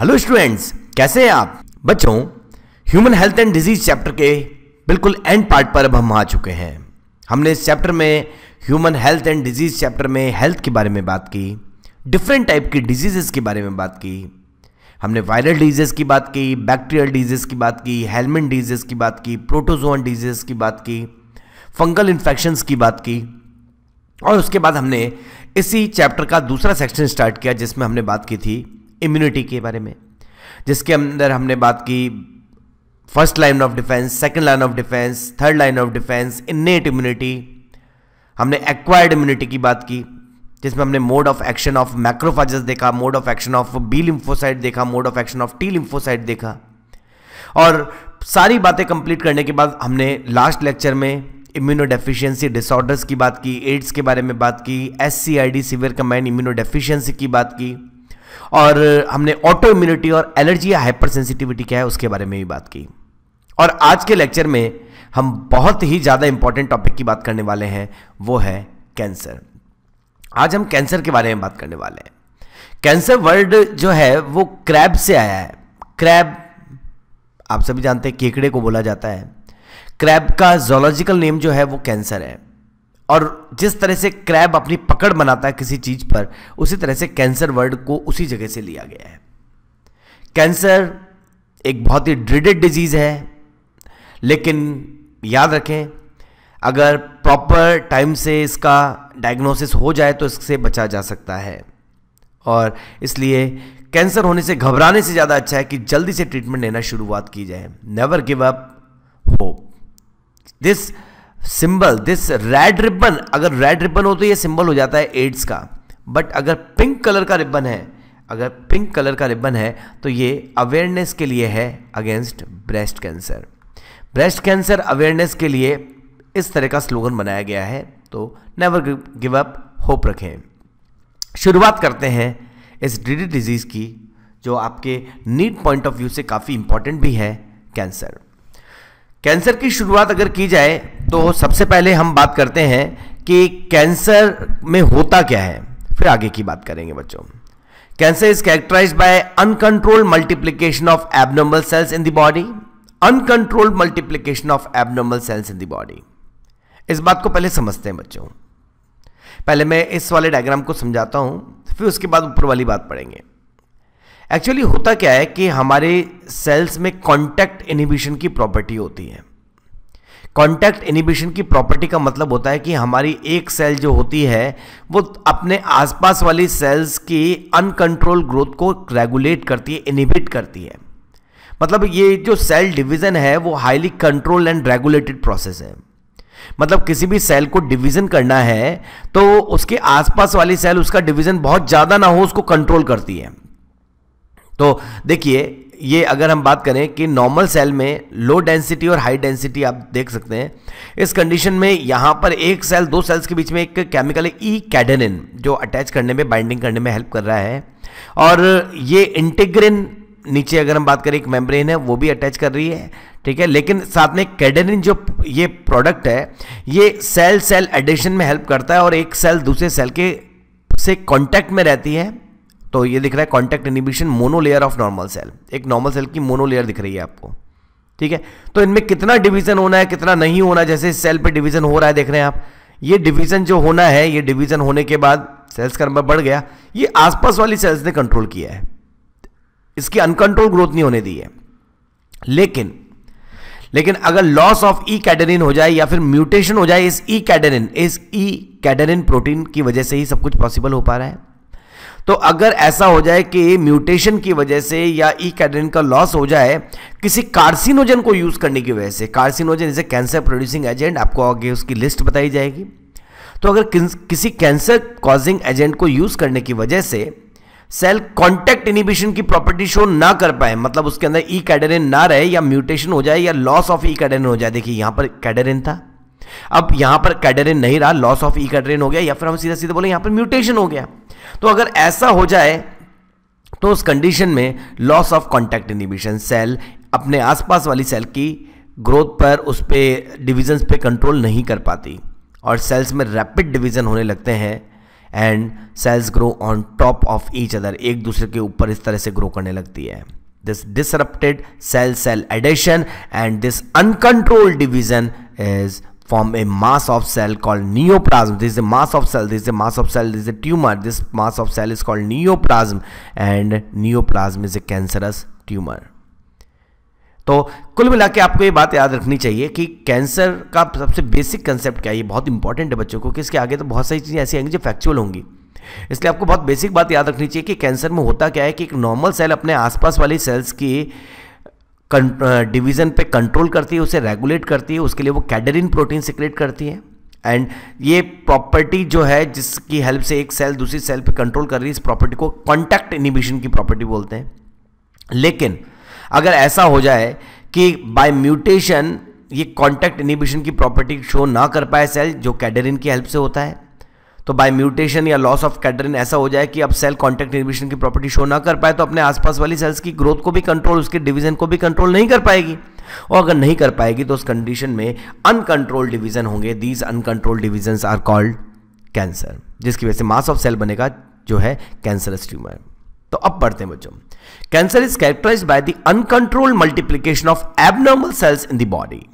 Hello students, कैसे हैं आप। बच्चों, human health and disease chapter के बिल्कुल एंड पार्ट पर अब हम आ चुके हैं। हमने इस चैप्टर में human health and disease chapter में हेल्थ के बारे में बात की, डिफरेंट टाइप की डिजीजेस के बारे में बात की, हमने वायरल डिजीज़ की बात की, बैक्टीरियल डिजीज़ की बात की, हेलमेंट डिजीज़ की बात की, प्रोटोजोअन डिजीज़ की बात की, फंगल इन्फेक्शंस की बात की। और उसके बाद हमने इसी चैप्टर का दूसरा सेक्शन स्टार्ट किया जिसमें हमने बात की थी इम्यूनिटी के बारे में, जिसके अंदर हमने बात की first line of defence, second line of defence, third line of defence, innate immunity, हमने एक्वायर्ड इम्यूनिटी की बात की जिसमें हमने mode of action of macrophages देखा, mode of action of B lymphocyte देखा, mode of action of T lymphocyte देखा। और सारी बातें कंप्लीट करने के बाद हमने लास्ट लेक्चर में इम्यूनोडेफिशिएंसी डिसऑर्डर्स की बात की, एड्स के बारे में बात की, एससीआईडी सीवियर कंबाइंड इम्यूनोडेफिशिएंसी की बात की, और हमने ऑटो इम्यूनिटी और एलर्जी या हाइपर सेंसिटिविटी क्या है उसके बारे में भी बात की। और आज के लेक्चर में हम बहुत ही ज़्यादा इंपॉर्टेंट टॉपिक की बात करने वाले हैं, वो है कैंसर। आज हम कैंसर के बारे में बात करने वाले हैं। कैंसर वर्ड जो है वो क्रैब से आया है। क्रैब आप सभी जानते हैं केकड़े को बोला जाता है। क्रैब का जोलॉजिकल नेम जो है वो कैंसर है। और जिस तरह से क्रैब अपनी पकड़ बनाता है किसी चीज़ पर, उसी तरह से कैंसर वर्ड को उसी जगह से लिया गया है। कैंसर एक बहुत ही ड्रीडेड डिजीज़ है, लेकिन याद रखें अगर प्रॉपर टाइम से इसका डायग्नोसिस हो जाए तो इससे बचा जा सकता है। और इसलिए कैंसर होने से घबराने से ज़्यादा अच्छा है कि जल्दी से ट्रीटमेंट लेना शुरुआत की जाए। Never give up hope. This symbol, this red ribbon, अगर रेड रिबन हो तो ये सिंबल हो जाता है एड्स का, बट अगर पिंक कलर का रिबन है, अगर पिंक कलर का रिबन है तो ये अवेयरनेस के लिए है against breast cancer. Breast cancer awareness के लिए इस तरह का स्लोगन बनाया गया है। तो नेवर गिव अप होप रखें। शुरुआत करते हैं इस ड्रीडेड डिजीज़ की जो आपके नीड पॉइंट ऑफ व्यू से काफ़ी इंपॉर्टेंट भी है। कैंसर, कैंसर की शुरुआत अगर की जाए तो सबसे पहले हम बात करते हैं कि कैंसर में होता क्या है, फिर आगे की बात करेंगे। बच्चों, cancer is characterised by uncontrolled multiplication of abnormal cells in the body. Uncontrolled multiplication of abnormal cells in the body. इस बात को पहले समझते हैं बच्चों। पहले मैं इस वाले डायग्राम को समझाता हूँ, फिर उसके बाद ऊपर वाली बात पढ़ेंगे। एक्चुअली होता क्या है कि हमारे सेल्स में कॉन्टैक्ट इनहिबिशन की प्रॉपर्टी होती है। कॉन्टैक्ट इनहिबिशन की प्रॉपर्टी का मतलब होता है कि हमारी एक सेल जो होती है वो अपने आसपास वाली सेल्स की अनकंट्रोल ग्रोथ को रेगुलेट करती है, इनहिबिट करती है। मतलब ये जो सेल डिवीज़न है वो highly controlled and regulated process है। मतलब किसी भी सेल को डिवीज़न करना है तो उसके आसपास वाली सेल उसका डिवीज़न बहुत ज़्यादा ना हो उसको कंट्रोल करती है। तो देखिए, ये अगर हम बात करें कि नॉर्मल सेल में लो डेंसिटी और हाई डेंसिटी आप देख सकते हैं। इस कंडीशन में यहाँ पर एक सेल दो सेल्स के बीच में एक केमिकल है ई-कैडेनिन जो अटैच करने में, बाइंडिंग करने में हेल्प कर रहा है। और ये इंटीग्रिन, नीचे अगर हम बात करें एक मेम्ब्रेन है वो भी अटैच कर रही है, ठीक है। लेकिन साथ में कैडेनिन जो ये प्रोडक्ट है ये सेल सेल एडिशन में हेल्प करता है और एक सेल दूसरे सेल के से कांटेक्ट में रहती है। तो ये दिख रहा है contact inhibition, monolayer of normal cell. एक नॉर्मल सेल की मोनोलेयर दिख रही है आपको, ठीक है। तो इनमें कितना डिवीज़न होना है कितना नहीं होना, जैसे सेल पर डिवीज़न हो रहा है देख रहे हैं आप, ये डिवीज़न जो होना है, ये डिवीज़न होने के बाद सेल्स का नंबर बढ़ गया, ये आसपास वाली सेल्स ने कंट्रोल किया है, इसकी अनकंट्रोल ग्रोथ नहीं होने दी है। लेकिन अगर लॉस ऑफ ई-कैडेनिन हो जाए या फिर म्यूटेशन हो जाए इस ई-कैडेनिन प्रोटीन की वजह से ही सब कुछ पॉसिबल हो पा रहा है। तो अगर ऐसा हो जाए कि म्यूटेशन की वजह से या ई-कैडेनिन का लॉस हो जाए किसी कार्सिनोजन को यूज़ करने की वजह से, carcinogen is a cancer producing agent, आपको आगे उसकी लिस्ट बताई जाएगी। तो अगर किसी कैंसर कॉजिंग एजेंट को यूज़ करने की वजह से सेल कॉन्टैक्ट इनहिबिशन की प्रॉपर्टी शो ना कर पाए, मतलब उसके अंदर ई-कैडेनिन ना रहे या म्यूटेशन हो जाए या लॉस ऑफ ई-कैडेनिन हो जाए। देखिए यहाँ पर कैडेनिन था, अब यहाँ पर कैडेनिन नहीं रहा, लॉस ऑफ ई-कैडेनिन हो गया, या फिर हम सीधा सीधा बोले यहाँ पर म्यूटेशन हो गया। तो अगर ऐसा हो जाए तो उस कंडीशन में loss of contact inhibition, cell अपने आसपास वाली सेल की ग्रोथ पर, उस पर डिविजन्स पर कंट्रोल नहीं कर पाती और सेल्स में रैपिड डिविज़न होने लगते हैं and cells grow on top of each other, एक दूसरे के ऊपर इस तरह से ग्रो करने लगती है. This disrupted cell cell adhesion and this uncontrolled division is form a mass of cell called neoplasm. This is a mass of cell, this is a mass of cell, this is a tumor. This mass of cell is called neoplasm and neoplasm is a cancerous tumor. तो कुल मिला के आपको ये बात याद रखनी चाहिए कि कैंसर का सबसे बेसिक कंसेप्ट क्या है, ये बहुत इंपॉर्टेंट है बच्चों को, कि इसके आगे तो बहुत सारी चीज़ें ऐसी आएंगी जो फैक्चुअल होंगी. इसलिए आपको बहुत बेसिक बात याद रखनी चाहिए कि कैंसर में होता क्या है कि एक नॉर्मल सेल अपने आसपास वाली सेल्स की डिवीज़न पे कंट्रोल करती है, उसे रेगुलेट करती है, उसके लिए वो कैडरिन प्रोटीन सिक्रेट करती है. एंड ये प्रॉपर्टी जो है जिसकी हेल्प से एक सेल दूसरी सेल पे कंट्रोल कर रही है, इस प्रॉपर्टी को कॉन्टैक्ट इनहिबिशन की प्रॉपर्टी बोलते हैं. लेकिन अगर ऐसा हो जाए कि बाय म्यूटेशन ये कॉन्टैक्ट इनहिबिशन की प्रॉपर्टी शो ना कर पाए सेल, जो कैडरिन की हेल्प से होता है, तो बाय म्यूटेशन या लॉस ऑफ कैडरिन ऐसा हो जाए कि अब सेल कॉन्टैक्ट इनहिबिशन की प्रॉपर्टी शो ना कर पाए, तो अपने आसपास वाली सेल्स की ग्रोथ को भी कंट्रोल, उसके डिवीजन को भी कंट्रोल नहीं कर पाएगी. और अगर नहीं कर पाएगी तो उस कंडीशन में अनकंट्रोल्ड डिवीजन होंगे. These uncontrolled divisions are called cancer, जिसकी वजह से मास ऑफ सेल बनेगा जो है कैंसरस ट्यूमर. तो अब पढ़ते हैं बच्चों, cancer is characterised by the uncontrolled multiplication of abnormal cells in the body.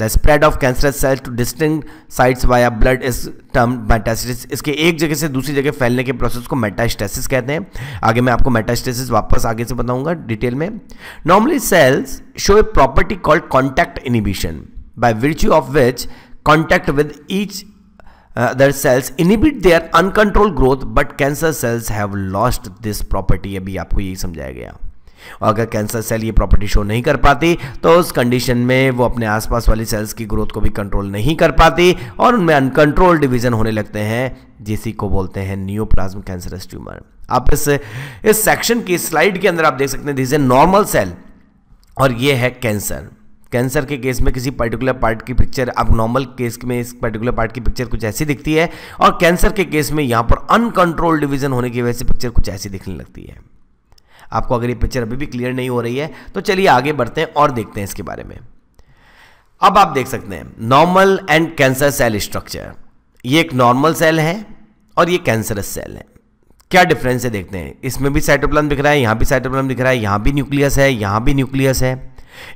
The spread of cancerous cells to distinct sites via blood is termed metastasis. इसके एक जगह से दूसरी जगह फैलने के प्रोसेस को मेटास्टेसिस कहते हैं. आगे मैं आपको मेटास्टेसिस वापस आगे से बताऊंगा डिटेल में. Normally cells show a property called contact inhibition, by virtue of which contact with each other cells inhibit their uncontrolled growth, but cancer cells have lost this property. अभी आपको यही समझाया गया. अगर कैंसर सेल ये property show नहीं कर पाती तो उस कंडीशन में वो अपने आसपास वाली सेल्स की ग्रोथ को भी कंट्रोल नहीं कर पाती और उनमें अनकंट्रोल्ड डिवीजन होने लगते हैं, जिसी को बोलते हैं नियोप्लाज्म कैंसरस ट्यूमर. आप इस सेक्शन की स्लाइड के अंदर आप देख सकते हैं, this is a normal cell और ये है कैंसर. कैंसर के केस में किसी पर्टिकुलर पार्ट की पिक्चर, अब नॉर्मल केस में इस पर्टिकुलर पार्ट की पिक्चर कुछ ऐसी दिखती है, और कैंसर के केस में यहाँ पर अनकंट्रोल्ड डिवीजन होने की वजह से पिक्चर कुछ ऐसी दिखने लगती है. आपको अगर ये पिक्चर अभी भी क्लियर नहीं हो रही है तो चलिए आगे बढ़ते हैं और देखते हैं इसके बारे में. अब आप देख सकते हैं normal and cancer cell structure. ये एक नॉर्मल सेल है और ये कैंसरस सेल है. क्या डिफरेंस है देखते हैं. इसमें भी साइटोप्लाज्म दिख रहा है, यहाँ भी साइटोप्लाज्म दिख रहा है, यहाँ भी न्यूक्लियस है, यहाँ भी न्यूक्लियस है,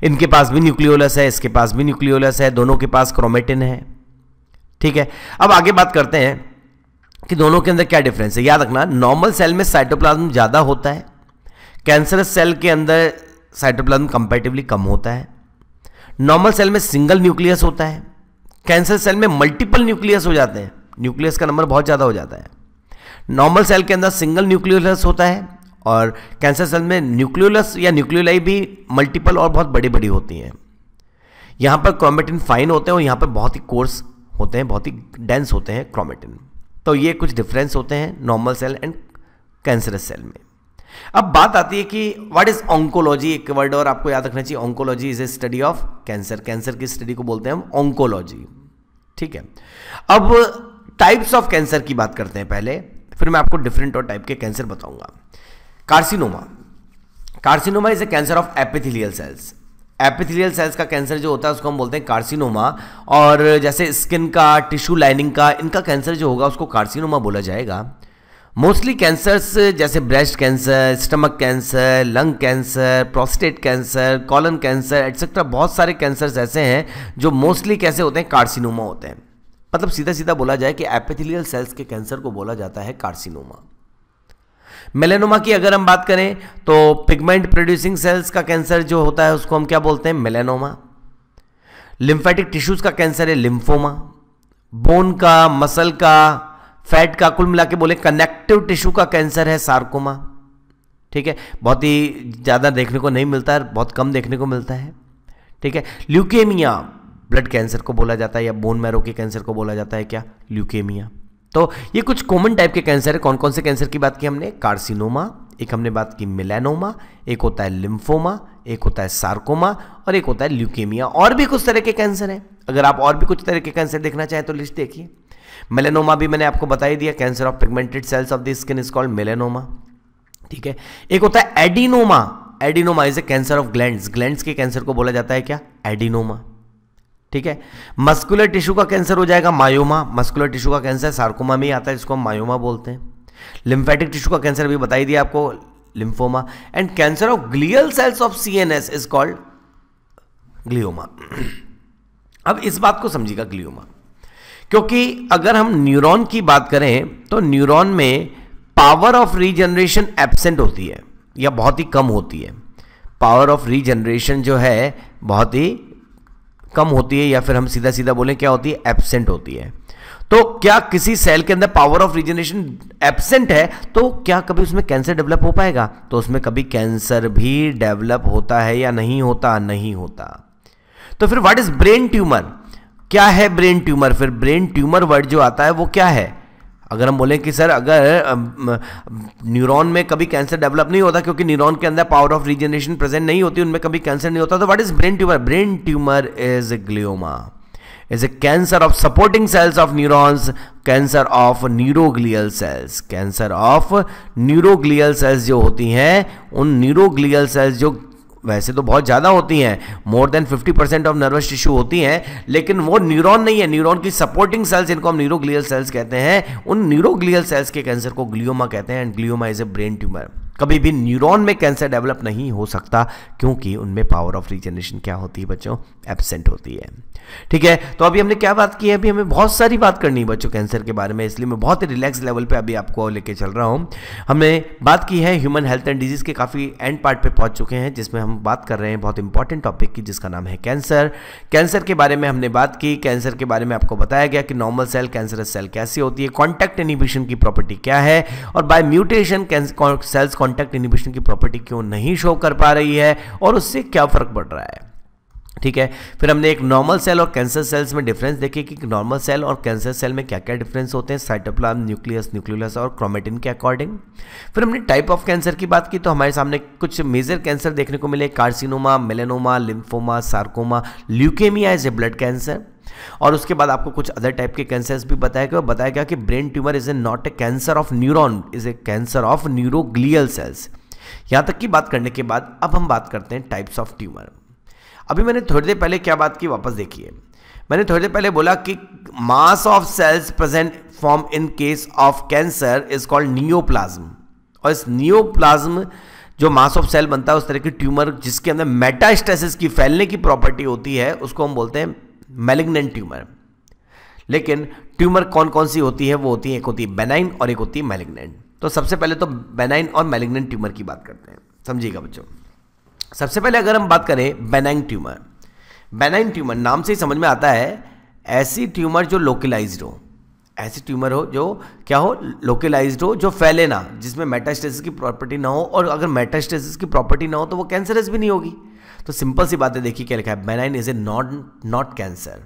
इनके पास भी न्यूक्लियोलस है, इसके पास भी न्यूक्लियोलस है, दोनों के पास क्रोमेटिन है. ठीक है, अब आगे बात करते हैं कि दोनों के अंदर क्या डिफरेंस है. याद रखना, नॉर्मल सेल में साइटोप्लाज्म ज़्यादा होता है, कैंसरस सेल के अंदर साइटोप्लाज्म कंपैरेटिवली कम होता है. नॉर्मल सेल में सिंगल न्यूक्लियस होता है, कैंसर सेल में मल्टीपल न्यूक्लियस हो जाते हैं, न्यूक्लियस का नंबर बहुत ज़्यादा हो जाता है. नॉर्मल सेल के अंदर सिंगल न्यूक्लियोलस होता है और कैंसर सेल में न्यूक्लियोलस या न्यूक्लियोलाई भी मल्टीपल और बहुत बड़ी बड़ी होती हैं. यहाँ पर क्रोमेटिन फाइन होते हैं और यहाँ पर बहुत ही कोर्स होते हैं, बहुत ही डेंस होते हैं क्रोमेटिन. तो ये कुछ डिफरेंस होते हैं normal cell and cancerous cell में. अब बात आती है कि व्हाट इज ऑन्कोलॉजी, एक वर्ड और आपको याद रखना चाहिए. Oncology is a study of cancer, cancer की स्टडी को बोलते हैं हम ऑन्कोलॉजी. ठीक है, अब टाइप्स ऑफ कैंसर की बात करते हैं पहले, फिर मैं आपको डिफरेंट और टाइप के कैंसर बताऊंगा. Carcinoma, carcinoma is a cancer of epithelial cells. Epithelial cells का कैंसर जो होता है उसको हम बोलते हैं कार्सिनोमा. और जैसे स्किन का, टिश्यू लाइनिंग का, इनका कैंसर जो होगा उसको कार्सिनोमा बोला जाएगा. मोस्टली कैंसर्स जैसे breast cancer, stomach cancer, lung cancer, prostate cancer, colon cancer etcetera, बहुत सारे कैंसर्स ऐसे हैं जो मोस्टली कैसे होते हैं, कार्सिनोमा होते हैं. मतलब सीधा सीधा बोला जाए कि एपिथेलियल सेल्स के कैंसर को बोला जाता है कार्सिनोमा. मेलेनोमा की अगर हम बात करें तो पिगमेंट प्रोड्यूसिंग सेल्स का कैंसर जो होता है उसको हम क्या बोलते हैं, मेलेनोमा. लिम्फेटिक टिश्यूज़ का कैंसर है लिम्फोमा. बोन का, मसल का, फैट का, कुल मिला के बोले कनेक्टिव टिश्यू का कैंसर है सार्कोमा. ठीक है, बहुत ही ज़्यादा देखने को नहीं मिलता है, बहुत कम देखने को मिलता है. ठीक है, ल्यूकेमिया ब्लड कैंसर को बोला जाता है या बोन मैरो के कैंसर को बोला जाता है क्या, ल्यूकेमिया. तो ये कुछ कॉमन टाइप के कैंसर है. कौन कौन से कैंसर की बात की हमने, कार्सिनोमा, एक हमने बात की मेलानोमा, एक होता है लिम्फोमा, एक होता है सार्कोमा और एक होता है ल्यूकेमिया. और भी कुछ तरह के कैंसर हैं. अगर आप और भी कुछ तरह के कैंसर देखना चाहें तो लिस्ट देखिए. मेलेनोमा भी मैंने आपको बता ही दिया, cancer of pigmented cells of the skin is called melanoma. ठीक है, एक होता है adenoma. Adenoma is a cancer of glands. Glands के कैंसर को बोला जाता है क्या, एडिनोमा. ठीक है। मस्कुलर टिश्यू का कैंसर हो जाएगा मायोमा, मस्कुलर टिश्यू का कैंसर सार्कोमा में ही आता है, जिसको हम मायोमा बोलते हैं। लिम्फेटिक टिश्यू का कैंसर भी बताई दिया आपको, lymphoma. And cancer of glial cells of CNS is called glioma. अब इस बात को समझिएगा ग्लियोमा, क्योंकि अगर हम न्यूरॉन की बात करें तो न्यूरॉन में पावर ऑफ रीजनरेशन एब्सेंट होती है या बहुत ही कम होती है। पावर ऑफ रीजनरेशन जो है बहुत ही कम होती है, या फिर हम सीधा सीधा बोलें क्या होती है, एब्सेंट होती है। तो क्या किसी सेल के अंदर पावर ऑफ रीजनरेशन एब्सेंट है तो क्या कभी उसमें कैंसर डेवलप हो पाएगा? तो उसमें कभी कैंसर भी डेवलप होता है या नहीं होता? नहीं होता। तो फिर व्हाट इज ब्रेन ट्यूमर? क्या है ब्रेन ट्यूमर? फिर ब्रेन ट्यूमर वर्ड जो आता है वो क्या है? अगर हम बोलें कि सर अगर न्यूरॉन में कभी कैंसर डेवलप नहीं होता क्योंकि न्यूरॉन के अंदर पावर ऑफ रीजनरेशन प्रेजेंट नहीं होती, उनमें कभी कैंसर नहीं होता, तो what is brain tumour? Brain tumour is glioma, is a cancer of supporting cells of neurons, cancer of neuroglial cells. Cancer of neuroglial cells जो होती हैं, उन न्यूरोग्लियल सेल्स जो वैसे तो बहुत ज़्यादा होती हैं, more than 50% of nervous tissue होती हैं, लेकिन वो न्यूरॉन नहीं है, न्यूरॉन की सपोर्टिंग सेल्स, इनको हम न्यूरोग्लियल सेल्स कहते हैं, उन न्यूरोग्लियल सेल्स के कैंसर को ग्लियोमा कहते हैं। And glioma is a brain tumour. कभी भी न्यूरॉन में कैंसर डेवलप नहीं हो सकता क्योंकि उनमें पावर ऑफ रीजनरेशन क्या होती है बच्चों? एब्सेंट होती है। ठीक है, तो अभी हमने क्या बात की है? अभी हमें बहुत सारी बात करनी है बच्चों कैंसर के बारे में, इसलिए मैं बहुत ही रिलैक्स लेवल पे अभी आपको लेके चल रहा हूँ। हमने बात की है ह्यूमन हेल्थ एंड डिजीज़ के काफ़ी एंड पार्ट पर पहुँच चुके हैं, जिसमें हम बात कर रहे हैं बहुत इंपॉर्टेंट टॉपिक की जिसका नाम है कैंसर। कैंसर के बारे में हमने बात की, कैंसर के बारे में आपको बताया गया कि नॉर्मल सेल, कैंसरस सेल कैसी होती है, कॉन्टैक्ट इनहिबिशन की प्रॉपर्टी क्या है, और by mutation cells contact inhibition की प्रॉपर्टी क्यों नहीं शो कर पा रही है और उससे क्या फर्क पड़ रहा है। ठीक है, फिर हमने एक नॉर्मल सेल और कैंसर सेल्स में डिफरेंस देखे कि नॉर्मल सेल और कैंसर सेल में क्या क्या डिफरेंस होते हैं, साइटोप्लाज्म, न्यूक्लियस, न्यूक्लियोलस और क्रोमेटिन के अकॉर्डिंग। फिर हमने टाइप ऑफ कैंसर की बात की, तो हमारे सामने कुछ मेजर कैंसर देखने को मिले, carcinoma, melanoma, lymphoma, sarcoma, leukaemia is a blood cancer. और उसके बाद आपको कुछ अदर टाइप के कैंसर्स भी बताया गया कि brain tumour is a not a cancer of neuron, is a cancer of neuroglial cells. यहाँ तक की बात करने के बाद अब हम बात करते हैं टाइप्स ऑफ ट्यूमर। अभी मैंने थोड़ी देर पहले क्या बात की, वापस देखिए, मैंने थोड़ी देर पहले बोला कि mass of cells present form in case of cancer is called neoplasm, और इस नियोप्लाज्म जो मास ऑफ सेल बनता है उस तरह की ट्यूमर जिसके अंदर मेटास्टेसिस की फैलने की प्रॉपर्टी होती है उसको हम बोलते हैं मैलिग्नेंट ट्यूमर। लेकिन ट्यूमर कौन कौन सी होती है? वो होती है, एक होती है बेनाइन और एक होती है मैलिग्नेंट। तो सबसे पहले तो बेनाइन और मैलिग्नेंट ट्यूमर की बात करते हैं, समझिएगा बच्चों। सबसे पहले अगर हम बात करें बेनाइन ट्यूमर, बेनाइन ट्यूमर नाम से ही समझ में आता है ऐसी ट्यूमर जो लोकलाइज्ड हो, ऐसी ट्यूमर हो जो क्या हो, लोकलाइज्ड हो, जो फैले ना, जिसमें मेटास्टेसिस की प्रॉपर्टी ना हो, और अगर मेटास्टेसिस की प्रॉपर्टी ना हो तो वो कैंसरस भी नहीं होगी। तो सिंपल सी बात है, देखिए क्या लिखा है, benign is a not cancer,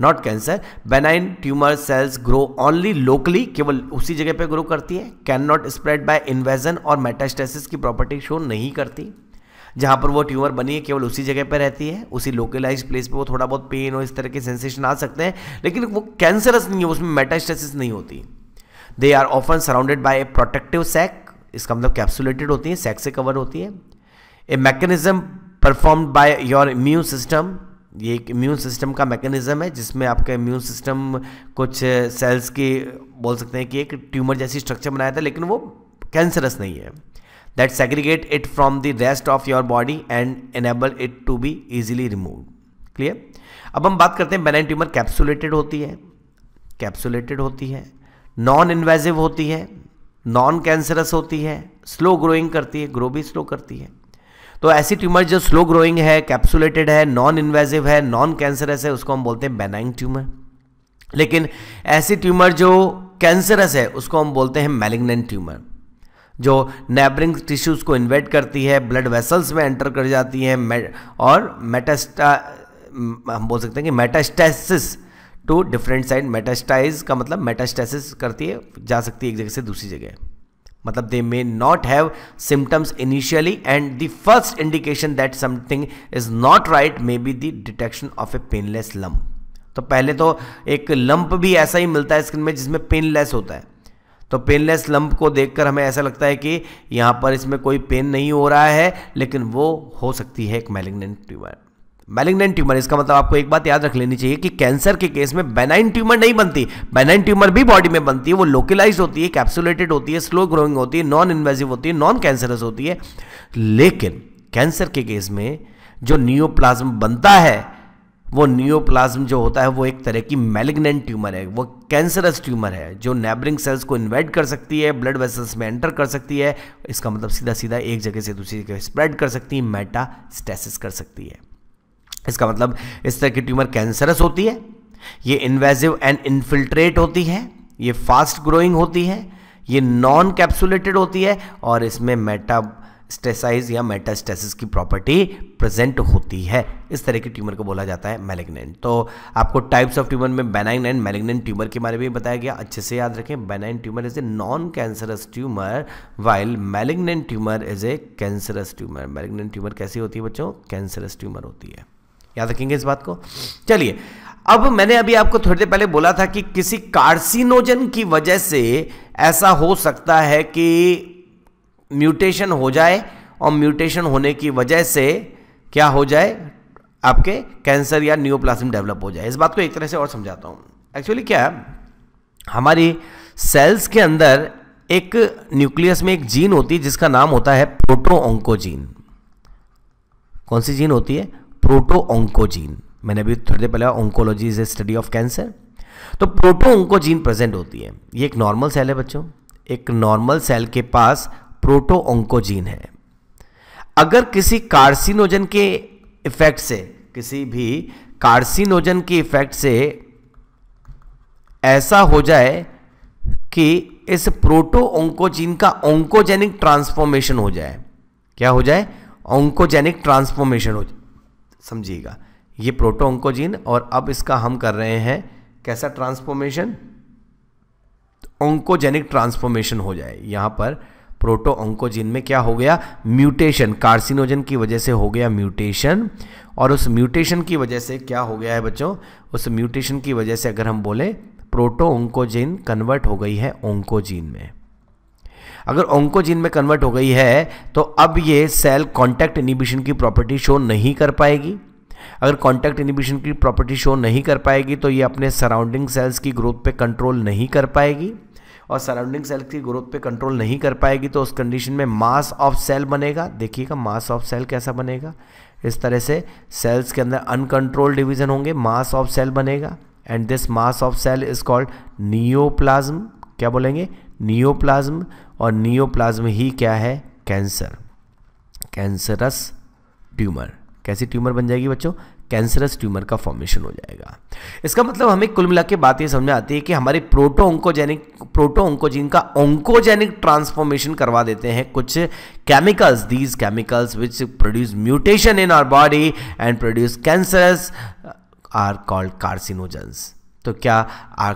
not cancer. Benign tumour cells grow only locally, केवल उसी जगह पे ग्रो करती है, can not spread by invasion, और मेटास्टेसिस की प्रॉपर्टी शो नहीं करती। जहाँ पर वो ट्यूमर बनी है केवल उसी जगह पर रहती है, उसी लोकलाइज्ड प्लेस पे वो थोड़ा बहुत पेन और इस तरह के सेंसेशन आ सकते हैं, लेकिन वो कैंसरस नहीं है, उसमें मेटास्टेसिस नहीं होती। They are often surrounded by a protective sac, इसका मतलब कैप्सुलेटेड होती है, सैक से कवर होती है। A mechanism performed by your immune system, ये एक इम्यून सिस्टम का मैकेनिज्म है जिसमें आपका इम्यून सिस्टम कुछ सेल्स की बोल सकते हैं कि एक ट्यूमर जैसी स्ट्रक्चर बनाया था, लेकिन वो कैंसरस नहीं है। That segregate it from the rest of your body and enable it to be easily removed. Clear? अब हम बात करते हैं benign tumor capsulated होती है, capsulated होती है, non invasive होती है, non cancerous होती है, slow growing करती है, grow भी slow करती है। तो ऐसी ट्यूमर जो स्लो ग्रोइंग है, कैप्सुलेटेड है, नॉन इन्वेजिव है, नॉन कैंसरस है, उसको हम बोलते हैं बेनाइन ट्यूमर। लेकिन ऐसी ट्यूमर जो कैंसरस है उसको हम बोलते हैं मैलिग्नेंट ट्यूमर, जो नेबरिंग टिश्यूज़ को इन्वेड करती है, ब्लड वेसल्स में एंटर कर जाती है, और हम बोल सकते हैं कि metastasis to different side. Metastasise का मतलब मेटास्टेसिस करती है, जा सकती है एक जगह से दूसरी जगह, मतलब they may not have symptoms initially and the first indication that something is not right may be the detection of a painless lump. तो पहले तो एक लम्प भी ऐसा ही मिलता है स्किन में जिसमें पेनलेस होता है, तो पेनलेस लंप को देखकर हमें ऐसा लगता है कि यहाँ पर इसमें कोई पेन नहीं हो रहा है, लेकिन वो हो सकती है एक मैलिग्नेंट ट्यूमर। Malignant tumour. इसका मतलब आपको एक बात याद रख लेनी चाहिए कि कैंसर के केस में बेनाइन ट्यूमर नहीं बनती। बेनाइन ट्यूमर भी बॉडी में बनती है, वो लोकलाइज होती है, कैप्सुलेटेड होती है, स्लो ग्रोइंग होती है, नॉन इन्वेजिव होती है, नॉन कैंसरस होती है। लेकिन कैंसर के केस में जो नियोप्लाज्म बनता है, वो नियोप्लाज्म जो होता है वो एक तरह की मैलिग्नेंट ट्यूमर है, वो कैंसरस ट्यूमर है जो नेबरिंग सेल्स को इन्वेड कर सकती है, ब्लड वेसल्स में एंटर कर सकती है। इसका मतलब सीधा सीधा एक जगह से दूसरी जगह स्प्रेड कर सकती है, मेटास्टेसिस कर सकती है। इसका मतलब इस तरह की ट्यूमर कैंसरस होती है, ये इन्वेजिव एंड इन्फिल्ट्रेट होती है, ये फास्ट ग्रोइंग होती है, ये नॉन कैप्सुलेटेड होती है और इसमें मेटास्टेसाइज या मेटास्टेसिस की प्रॉपर्टी प्रेजेंट होती है। इस तरह की ट्यूमर को बोला जाता है मैलिग्नेंट। तो आपको टाइप्स ऑफ ट्यूमर में बेनाइन एंड मैलिग्नेंट ट्यूमर के बारे में बताया गया, अच्छे से याद रखें। Benign tumour is a non cancerous tumour, while malignant tumour is a cancerous tumour. Malignant tumour कैसी होती है बच्चों? कैंसरस ट्यूमर होती है। याद रखेंगे इस बात को। चलिए, अब मैंने अभी आपको थोड़ी देर पहले बोला था कि किसी कार्सिनोजन की वजह से ऐसा हो सकता है कि म्यूटेशन हो जाए और म्यूटेशन होने की वजह से क्या हो जाए, आपके कैंसर या नियोप्लाज्म डेवलप हो जाए। इस बात को एक तरह से और समझाता हूँ। एक्चुअली क्या हमारी सेल्स के अंदर एक न्यूक्लियस में एक जीन होती है जिसका नाम होता है प्रोटो ऑन्कोजीन। कौन सी जीन होती है? Proto oncogene. मैंने अभी थोड़ी देर पहले oncology is a study of cancer. तो प्रोटो ऑन्कोजीन प्रेजेंट होती है। ये एक नॉर्मल सेल है बच्चों, एक नॉर्मल सेल के पास प्रोटो ऑन्कोजीन है। अगर किसी कार्सिनोजन के इफेक्ट से, किसी भी कार्सिनोजन के इफेक्ट से ऐसा हो जाए कि इस प्रोटो ऑन्कोजीन का ऑन्कोजेनिक ट्रांसफॉर्मेशन हो जाए, क्या हो जाए? ऑन्कोजेनिक ट्रांसफॉर्मेशन हो जाए। समझिएगा, ये प्रोटो ऑन्कोजीन और अब इसका हम कर रहे हैं कैसा ट्रांसफॉर्मेशन? ऑन्कोजेनिक ट्रांसफॉर्मेशन हो जाए। यहाँ पर प्रोटो ऑन्कोजीन में क्या हो गया? म्यूटेशन। कार्सिनोजन की वजह से हो गया म्यूटेशन और उस म्यूटेशन की वजह से क्या हो गया है बच्चों? उस म्यूटेशन की वजह से अगर हम बोले प्रोटो ऑन्कोजीन कन्वर्ट हो गई है ऑन्कोजीन में। अगर ऑन्कोजीन में कन्वर्ट हो गई है तो अब ये सेल कॉन्टैक्ट इनहिबिशन की प्रॉपर्टी शो नहीं कर पाएगी। अगर कॉन्टैक्ट इनहिबिशन की प्रॉपर्टी शो नहीं कर पाएगी तो ये अपने सराउंडिंग सेल्स की ग्रोथ पे कंट्रोल नहीं कर पाएगी और सराउंडिंग सेल की ग्रोथ पे कंट्रोल नहीं कर पाएगी तो उस कंडीशन में मास ऑफ सेल बनेगा। देखिएगा मास ऑफ सेल कैसा बनेगा। इस तरह से सेल्स के अंदर अनकंट्रोल्ड डिवीजन होंगे, मास ऑफ सेल बनेगा and this mass of cell is called neoplasm. क्या बोलेंगे? नियोप्लाज्म। और नियोप्लाज्म ही क्या है? Cancer, cancerous tumour. कैसी ट्यूमर बन जाएगी बच्चों? कैंसरस ट्यूमर का फॉर्मेशन हो जाएगा। इसका मतलब हमें कुल मिला के बात ये समझ आती है कि हमारे प्रोटो ऑन्कोजीन का ऑन्कोजेनिक ट्रांसफॉर्मेशन करवा देते हैं कुछ chemicals. These chemicals which produce mutation in our body and produce cancerous are called carcinogens. तो क्या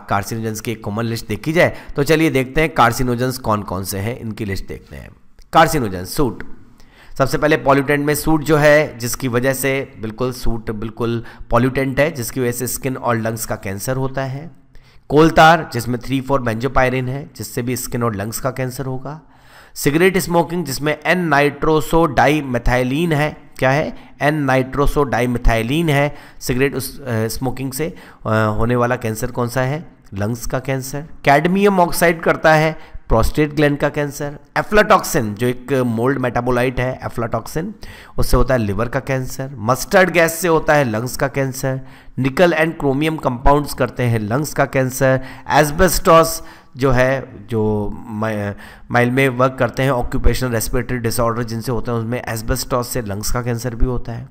कार्सिनोजेंस की एक कॉमन लिस्ट देखी जाए? तो चलिए देखते हैं कार्सिनोजेंस कौन कौन से हैं, इनकी लिस्ट देखते हैं। Carcinogens, soot. सबसे पहले पॉल्यूटेंट में सूट जो है जिसकी वजह से बिल्कुल सूट बिल्कुल पॉल्यूटेंट है जिसकी वजह से स्किन और लंग्स का कैंसर होता है। कोलतार जिसमें 3,4 बेंजोपायरिन है जिससे भी स्किन और लंग्स का कैंसर होगा। सिगरेट स्मोकिंग जिसमें N-नाइट्रोसोडाइमेथाइलिन है। क्या है? N-नाइट्रोसोडाइमेथाइलिन है। सिगरेट स्मोकिंग से होने वाला कैंसर कौन सा है? लंग्स का कैंसर। कैडमियम ऑक्साइड करता है प्रोस्टेट ग्लैंड का कैंसर। एफ्लाटॉक्सिन जो एक मोल्ड मेटाबोलाइट है, एफ्लाटॉक्सिन, उससे होता है लिवर का कैंसर। मस्टर्ड गैस से होता है लंग्स का कैंसर। निकल एंड क्रोमियम कंपाउंड्स करते हैं लंग्स का कैंसर। एस्बेस्टॉस जो है, जो माइल में वर्क करते हैं, ऑक्यूपेशनल रेस्पिरेटरी डिसऑर्डर जिनसे होते हैं, उसमें एस्बेस्टॉस से लंग्स का कैंसर भी होता है।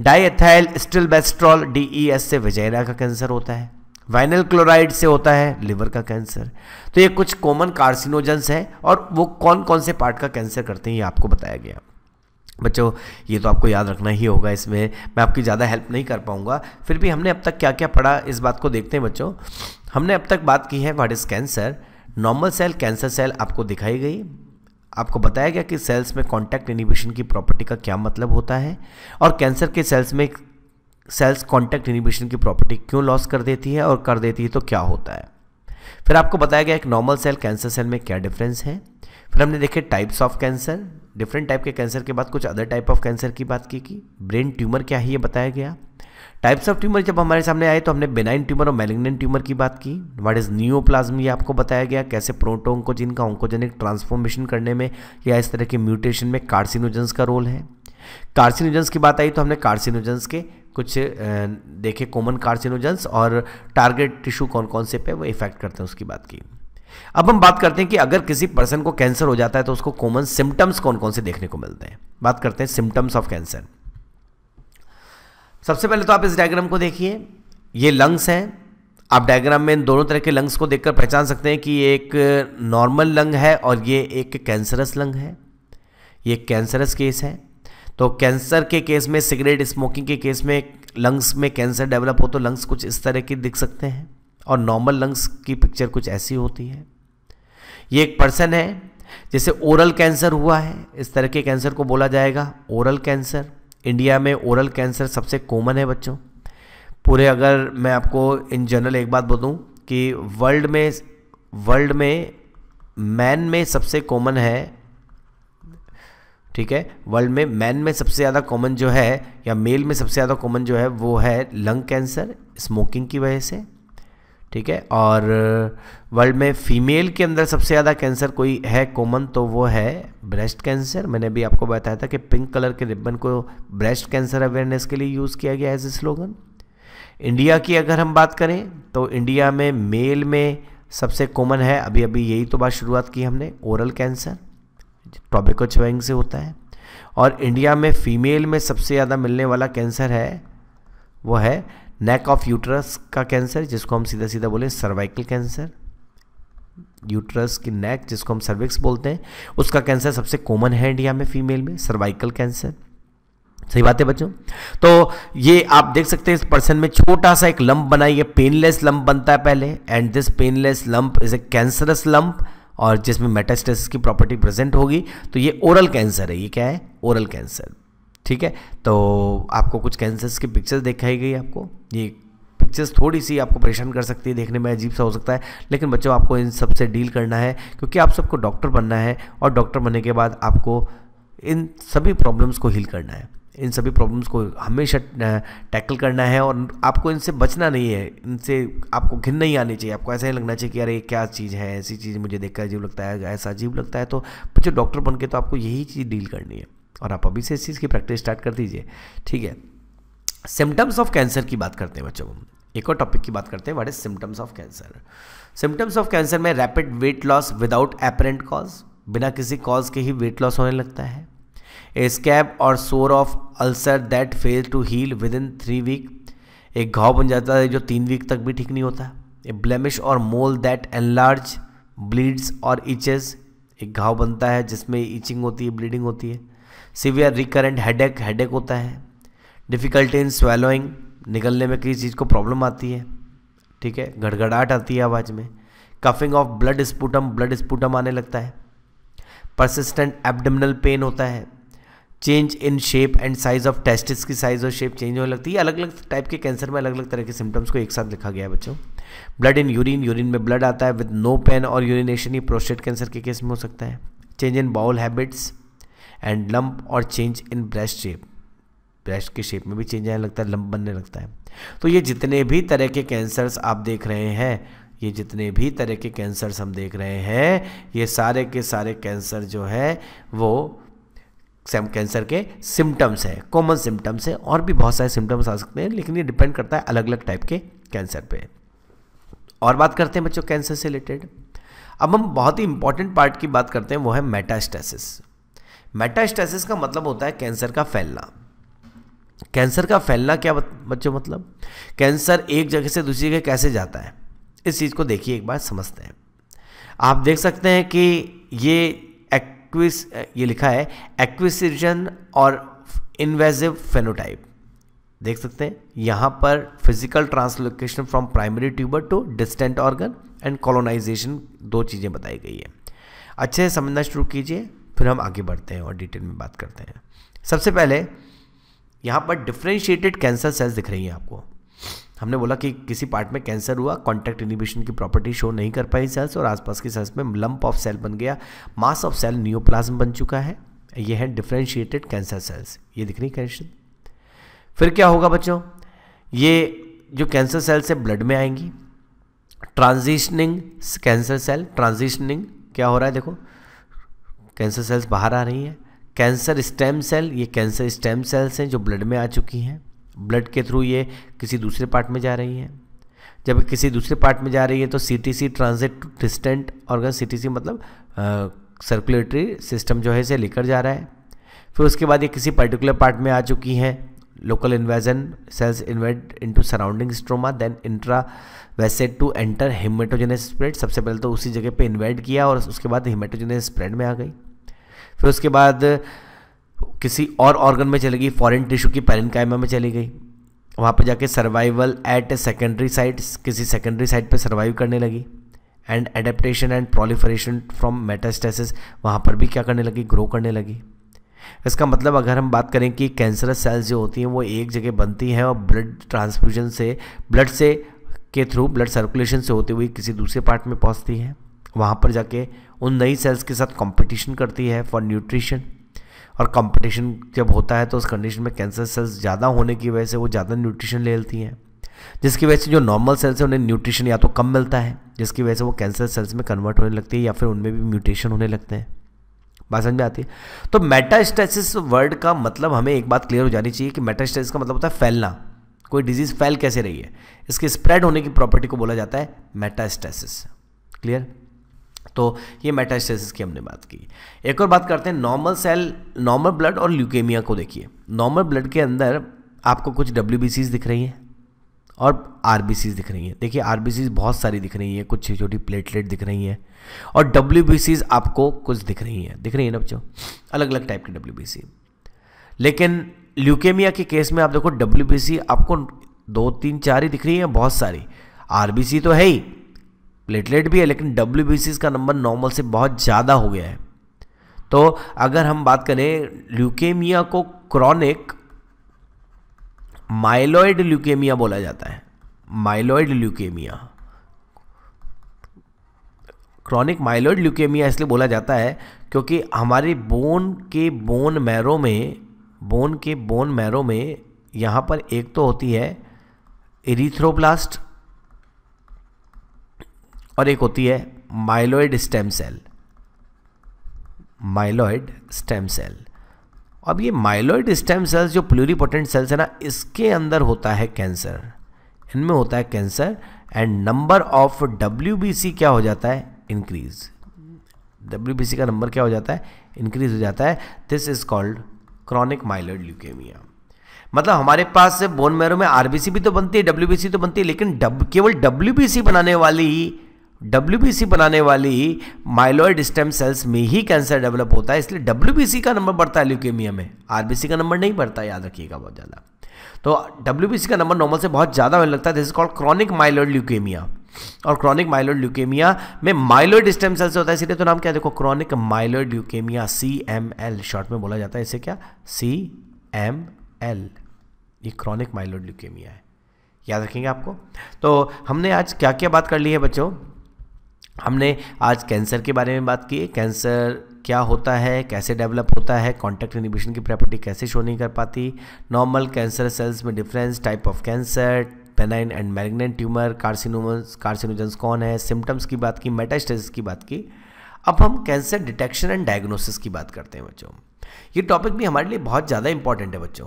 डाईएथाइल स्टिलबेस्ट्रॉल DES से विजाइना का कैंसर होता है। वाइनल क्लोराइड से होता है लिवर का कैंसर। तो ये कुछ कॉमन कार्सिनोजेंस हैं और वो कौन कौन से पार्ट का कैंसर करते हैं ये आपको बताया गया। बच्चों ये तो आपको याद रखना ही होगा, इसमें मैं आपकी ज़्यादा हेल्प नहीं कर पाऊँगा। फिर भी हमने अब तक क्या क्या पढ़ा इस बात को देखते हैं बच्चों। हमने अब तक बात की है what is cancer. Normal cell, cancer cell आपको दिखाई गई। आपको बताया गया कि सेल्स में कॉन्टैक्ट इनहिबिशन की प्रॉपर्टी का क्या मतलब होता है और कैंसर के सेल्स में सेल्स कॉन्टैक्ट इनहिबिशन की प्रॉपर्टी क्यों लॉस कर देती है और कर देती है तो क्या होता है। फिर आपको बताया गया एक नॉर्मल सेल कैंसर सेल में क्या डिफरेंस है। फिर हमने देखे types of cancer, different type के कैंसर के बाद कुछ अदर टाइप ऑफ कैंसर की बात की। ब्रेन ट्यूमर क्या है ये बताया गया। टाइप्स ऑफ ट्यूमर जब हमारे सामने आए तो हमने बेनाइन ट्यूमर और मैलिग्नेंट ट्यूमर की बात की। व्हाट इज नियोप्लाज्म ये आपको बताया गया, कैसे प्रोटोऑन्कोजिन का ऑन्कोजेनिक ट्रांसफॉर्मेशन करने में या इस तरह के म्यूटेशन में कार्सिनोजेंस का रोल है। कार्सिनोजेंस की बात आई तो हमने कार्सिनोजेंस के कुछ देखे, कॉमन कार्सिनोजेंस और टारगेट टिश्यू कौन कौन से पे वो इफेक्ट करते हैं उसकी बात की। अब हम बात करते हैं कि अगर किसी पर्सन को कैंसर हो जाता है तो उसको कॉमन सिम्टम्स कौन कौन से देखने को मिलते हैं। बात करते हैं सिम्टम्स ऑफ कैंसर। सबसे पहले तो आप इस डायग्राम को देखिए, ये लंग्स हैं। आप डायग्राम में इन दोनों तरह के लंग्स को देखकर पहचान सकते हैं कि ये एक नॉर्मल लंग है और ये एक कैंसरस लंग है, ये कैंसरस केस है। तो कैंसर के केस में, सिगरेट स्मोकिंग के केस में लंग्स में कैंसर डेवलप हो तो लंग्स कुछ इस तरह के दिख सकते हैं और नॉर्मल लंग्स की पिक्चर कुछ ऐसी होती है। ये एक पर्सन है जैसे ओरल कैंसर हुआ है, इस तरह के कैंसर को बोला जाएगा ओरल कैंसर। इंडिया में ओरल कैंसर सबसे कॉमन है बच्चों पूरे। अगर मैं आपको इन जनरल एक बात बोलूं कि वर्ल्ड में मैन में सबसे कॉमन है, ठीक है, वर्ल्ड में मैन में सबसे ज़्यादा कॉमन जो है या मेल में सबसे ज़्यादा कॉमन जो है वो है लंग कैंसर स्मोकिंग की वजह से, ठीक है। और वर्ल्ड में फीमेल के अंदर सबसे ज़्यादा कैंसर कोई है कॉमन तो वो है ब्रेस्ट कैंसर। मैंने भी आपको बताया था कि पिंक कलर के रिबन को ब्रेस्ट कैंसर अवेयरनेस के लिए यूज़ किया गया एज ए स्लोगन। इंडिया की अगर हम बात करें तो इंडिया में मेल में सबसे कॉमन है, अभी अभी यही तो बात शुरुआत की हमने, ओरल कैंसर टोबैको च्यूइंग से होता है। और इंडिया में फीमेल में सबसे ज़्यादा मिलने वाला कैंसर है वो है नेक ऑफ यूट्रस का कैंसर, जिसको हम सीधा सीधा बोलें सर्वाइकल कैंसर। यूट्रस की नेक जिसको हम सर्विक्स बोलते हैं उसका कैंसर सबसे कॉमन है इंडिया में फीमेल में, सर्वाइकल कैंसर। सही बात है बच्चों। तो ये आप देख सकते हैं इस पर्सन में छोटा सा एक लंप बना, ये पेनलेस लंप बनता है पहले, and this painless lump is a cancerous lump और जिसमें मेटास्टेसिस की प्रॉपर्टी प्रेजेंट होगी। तो ये ओरल कैंसर है, ये क्या है ओरल कैंसर, ठीक है। तो आपको कुछ कैंसर्स की पिक्चर्स दिखाई गई, आपको ये पिक्चर्स थोड़ी सी आपको परेशान कर सकती है, देखने में अजीब सा हो सकता है, लेकिन बच्चों आपको इन सब से डील करना है क्योंकि आप सबको डॉक्टर बनना है और डॉक्टर बनने के बाद आपको इन सभी प्रॉब्लम्स को हील करना है, इन सभी प्रॉब्लम्स को हमेशा टैकल करना है और आपको इनसे बचना नहीं है, इनसे आपको घिन नहीं आनी चाहिए। आपको ऐसा ही लगना चाहिए कि यार ये क्या चीज़ है, ऐसी चीज़ मुझे देखकर अजीब लगता है, ऐसा अजीब लगता है। तो बच्चों डॉक्टर बन के तो आपको यही चीज़ डील करनी है और आप अभी से इस चीज़ की प्रैक्टिस स्टार्ट कर दीजिए, ठीक है। सिम्टम्स ऑफ कैंसर की बात करते हैं बच्चों, एक और टॉपिक की बात करते हैं, what is symptoms of cancer. Symptoms of cancer में rapid weight loss without apparent cause, बिना किसी कॉज के ही वेट लॉस होने लगता है। ए स्कैब और sore of ulcer that fail to heal within 3 week, एक घाव बन जाता है जो 3 वीक तक भी ठीक नहीं होता। ए ब्लेमिश और मोल दैट एनलार्ज ब्लीड्स और इचेस, एक घाव बनता है जिसमें ईचिंग होती है, ब्लीडिंग होती है। सीवियर रिकरेंट हेडेक, हेडेक होता है। डिफ़िकल्टी इन स्वैलोइंग, निगलने में किसी चीज़ को प्रॉब्लम आती है, ठीक है, गड़गड़ाहट आती है आवाज़ में। Coughing of blood sputum, blood sputum आने लगता है। परसिस्टेंट एब्डोमिनल पेन होता है। Change in shape and size of testis, की साइज और शेप चेंज होने लगती है। अलग अलग टाइप के कैंसर में अलग अलग तरह के सिम्टम्स को एक साथ लिखा गया है बच्चों। ब्लड इन यूरिन, यूरिन में ब्लड आता है विद नो पेन और यूरिनेशन, ये प्रोस्टेट कैंसर के केस में हो सकता है। Change in bowel habits and lump और change in breast shape, breast के शेप में भी चेंज आने लगता है, लंप बनने लगता है। तो ये जितने भी तरह के कैंसर्स आप देख रहे हैं, ये जितने भी तरह के कैंसर्स हम देख रहे हैं, ये सारे के सारे कैंसर जो है वो कैंसर के सिम्टम्स हैं, कॉमन सिम्टम्स हैं। और भी बहुत सारे सिम्टम्स आ सकते हैं लेकिन ये डिपेंड करता है अलग अलग टाइप के कैंसर पे। और बात करते हैं बच्चों कैंसर से रिलेटेड, अब हम बहुत ही इंपॉर्टेंट पार्ट की बात करते हैं, वो है मेटास्टेसिस। मेटास्टेसिस का मतलब होता है कैंसर का फैलना। कैंसर का फैलना क्या बच्चों मतलब, कैंसर एक जगह से दूसरी जगह कैसे जाता है, इस चीज़ को देखिए एक बार समझते हैं। आप देख सकते हैं कि ये लिखा है एक्विजिशन और इन्वेसिव फेनोटाइप, देख सकते हैं यहाँ पर physical translocation from primary tumour to distant organ and colonisation, दो चीज़ें बताई गई है। अच्छे से समझना शुरू कीजिए फिर हम आगे बढ़ते हैं और डिटेल में बात करते हैं। सबसे पहले यहाँ पर डिफ्रेंशिएटेड कैंसर सेल्स दिख रही हैं आपको, हमने बोला कि किसी पार्ट में कैंसर हुआ, कॉन्टैक्ट इनिबिशन की प्रॉपर्टी शो नहीं कर पाई सेल्स और आसपास की सेल्स में लंप ऑफ सेल बन गया, मास ऑफ सेल नियोप्लाज्म बन चुका है। ये है डिफरेंशिएटेड कैंसर सेल्स, ये दिख रही कंडीशन। फिर क्या होगा बच्चों, ये जो कैंसर सेल्स है ब्लड में आएंगी, ट्रांजिशनिंग कैंसर सेल, ट्रांजिशनिंग क्या हो रहा है देखो, कैंसर सेल्स बाहर आ रही हैं। कैंसर स्टेम सेल, ये कैंसर स्टेम सेल्स हैं जो ब्लड में आ चुकी हैं, ब्लड के थ्रू ये किसी दूसरे पार्ट में जा रही हैं। जब किसी दूसरे पार्ट में जा रही है तो CTC transit to distant organ, CTC मतलब सर्कुलेटरी सिस्टम जो है इसे लेकर जा रहा है। फिर उसके बाद ये किसी पर्टिकुलर पार्ट में आ चुकी हैं, local invasion cells invade into surrounding stroma, then intravasate to enter haematogenous spread, सबसे पहले तो उसी जगह पे इन्वेड किया और उसके बाद हेमेटोजेनस स्प्रेड में आ गई। फिर उसके बाद किसी और ऑर्गन में चली गई, फॉरेन टिश्यू की पैरेन्काइमा में चली गई, वहाँ पे जाके survival at a secondary site, किसी सेकेंडरी साइट पे सर्वाइव करने लगी, and adaptation and proliferation from metastasis, वहाँ पर भी क्या करने लगी, ग्रो करने लगी। इसका मतलब अगर हम बात करें कि कैंसरस सेल्स जो होती हैं वो एक जगह बनती हैं और ब्लड ट्रांसफ्यूजन से, ब्लड से के थ्रू, ब्लड सर्कुलेशन से होते हुए किसी दूसरे पार्ट में पहुंचती हैं, वहाँ पर जाके उन नई सेल्स के साथ कंपटीशन करती है फॉर न्यूट्रिशन। और कंपटीशन जब होता है तो उस कंडीशन में कैंसर सेल्स ज़्यादा होने की वजह से वो ज़्यादा न्यूट्रिशन ले लेती हैं, जिसकी वजह से जो नॉर्मल सेल्स हैं उन्हें न्यूट्रिशन या तो कम मिलता है, जिसकी वजह से वो कैंसर सेल्स में कन्वर्ट होने लगती है या फिर उनमें भी म्यूटेशन होने लगते हैं। बात समझ में आती है। तो मेटास्टेसिस वर्ड का मतलब हमें एक बात क्लियर हो जानी चाहिए कि मेटास्टेसिस का मतलब होता है फैलना, कोई डिजीज़ फैल कैसे रही है, इसके स्प्रेड होने की प्रॉपर्टी को बोला जाता है मेटास्टेसिस। क्लियर, तो ये मेटास्टेसिस की हमने बात की। एक और बात करते हैं नॉर्मल सेल, नॉर्मल ब्लड और ल्यूकेमिया को देखिए। नॉर्मल ब्लड के अंदर आपको कुछ WBCs दिख रही हैं और RBCs दिख रही हैं। देखिए RBCs बहुत सारी दिख रही हैं, कुछ छोटी प्लेटलेट दिख रही हैं और WBCs आपको कुछ दिख रही हैं ना बच्चों, अलग अलग टाइप की WBC। लेकिन ल्यूकेमिया के केस में आप देखो WBC आपको 2, 3, 4 ही दिख रही हैं बहुत सारी, RBC तो है ही, प्लेटलेट भी है, लेकिन WBCs का नंबर नॉर्मल से बहुत ज़्यादा हो गया है। तो अगर हम बात करें ल्यूकेमिया को क्रॉनिक माइलॉइड ल्यूकेमिया बोला जाता है, myeloid leukaemia, chronic myeloid leukaemia इसलिए बोला जाता है क्योंकि हमारे बोन के बोन मैरो में यहाँ पर एक तो होती है एरिथ्रोब्लास्ट और एक होती है myeloid stem cell, myeloid stem cell. अब ये माइलॉइड स्टेम सेल्स जो प्लूरीपोटेंट सेल्स है ना, इसके अंदर होता है कैंसर, इनमें होता है cancer, and number of WBC क्या हो जाता है, इंक्रीज। WBC का नंबर क्या हो जाता है, इंक्रीज हो जाता है। This is called chronic myeloid leukaemia. मतलब हमारे पास बोन मैरो में RBC भी तो बनती है, WBC तो बनती है, लेकिन केवल WBC बनाने वाली माइलॉइड स्टेम सेल्स में ही कैंसर डेवलप होता है, इसलिए WBC का नंबर बढ़ता है ल्यूकेमिया में, RBC का नंबर नहीं बढ़ता, याद रखिएगा बहुत ज़्यादा। तो WBC का नंबर नॉर्मल से बहुत ज़्यादा होने लगता है, this is called chronic myeloid leukaemia. और क्रॉनिक माइलॉइड ल्यूकेमिया में माइलॉइड स्टेम सेल्स होता है, इसलिए तो नाम क्या देखो, chronic myeloid leukaemia, CML short में बोला जाता है इसे, क्या CML, ये क्रॉनिक माइलॉइड ल्यूकेमिया है, याद रखेंगे आपको। तो हमने आज क्या क्या बात कर ली है बच्चों, हमने आज कैंसर के बारे में बात की, कैंसर क्या होता है, कैसे डेवलप होता है, कॉन्टैक्ट इनहिबिशन की प्रॉपर्टी कैसे शो नहीं कर पाती, नॉर्मल कैंसर सेल्स में difference, type of cancer, benign and malignant tumour, carcinogens कौन है, सिम्टम्स की बात की, मेटास्टेसिस की बात की। अब हम कैंसर डिटेक्शन एंड डायग्नोसिस की बात करते हैं बच्चों। ये टॉपिक भी हमारे लिए बहुत ज़्यादा इंपॉर्टेंट है बच्चों।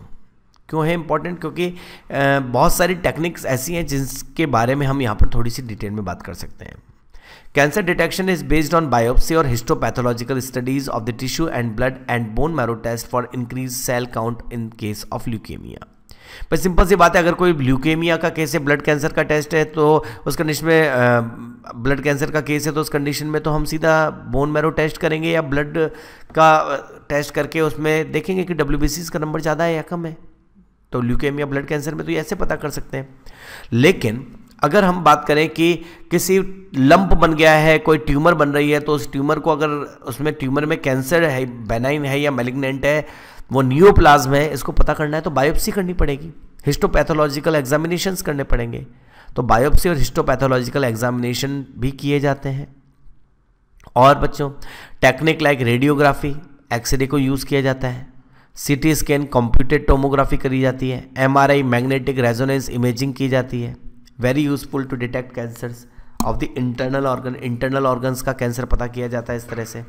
क्यों है इम्पॉर्टेंट, क्योंकि बहुत सारी टेक्निक्स ऐसी हैं जिनके बारे में हम यहाँ पर थोड़ी सी डिटेल में बात कर सकते हैं। Cancer detection is based on biopsy और histopathological studies of the tissue and blood and bone marrow test for increase cell count in case of leukaemia. बस सिंपल सी बात है, अगर कोई ल्यूकेमिया का केस है, ब्लड कैंसर का टेस्ट है, तो उस कंडीशन में ब्लड कैंसर का केस है तो उस कंडीशन में तो हम सीधा बोन मैरो टेस्ट करेंगे या ब्लड का टेस्ट करके उसमें देखेंगे कि WBCs का नंबर ज़्यादा है या कम है। तो ल्यूकेमिया ब्लड कैंसर में तो ये ऐसे पता कर सकते हैं। लेकिन अगर हम बात करें कि किसी लंप बन गया है, कोई ट्यूमर बन रही है, तो उस ट्यूमर को अगर उसमें ट्यूमर में कैंसर है, बेनाइन है या मैलिग्नेंट है, वो नियोप्लाज्म है, इसको पता करना है तो बायोप्सी करनी पड़ेगी। हिस्टोपैथोलॉजिकल एग्जामिनेशंस करने पड़ेंगे। तो बायोप्सी और हिस्टोपैथोलॉजिकल एग्जामिनेशन भी किए जाते हैं। और बच्चों टेक्निक लाइक रेडियोग्राफी, एक्सरे को यूज़ किया जाता है, सीटी स्कैन, कंप्यूटेड टोमोग्राफी करी जाती है, एमआरआई, मैग्नेटिक रेजोनेंस इमेजिंग की जाती है। Very useful to detect cancers of the internal organ. Internal organs का कैंसर पता किया जाता है इस तरह से।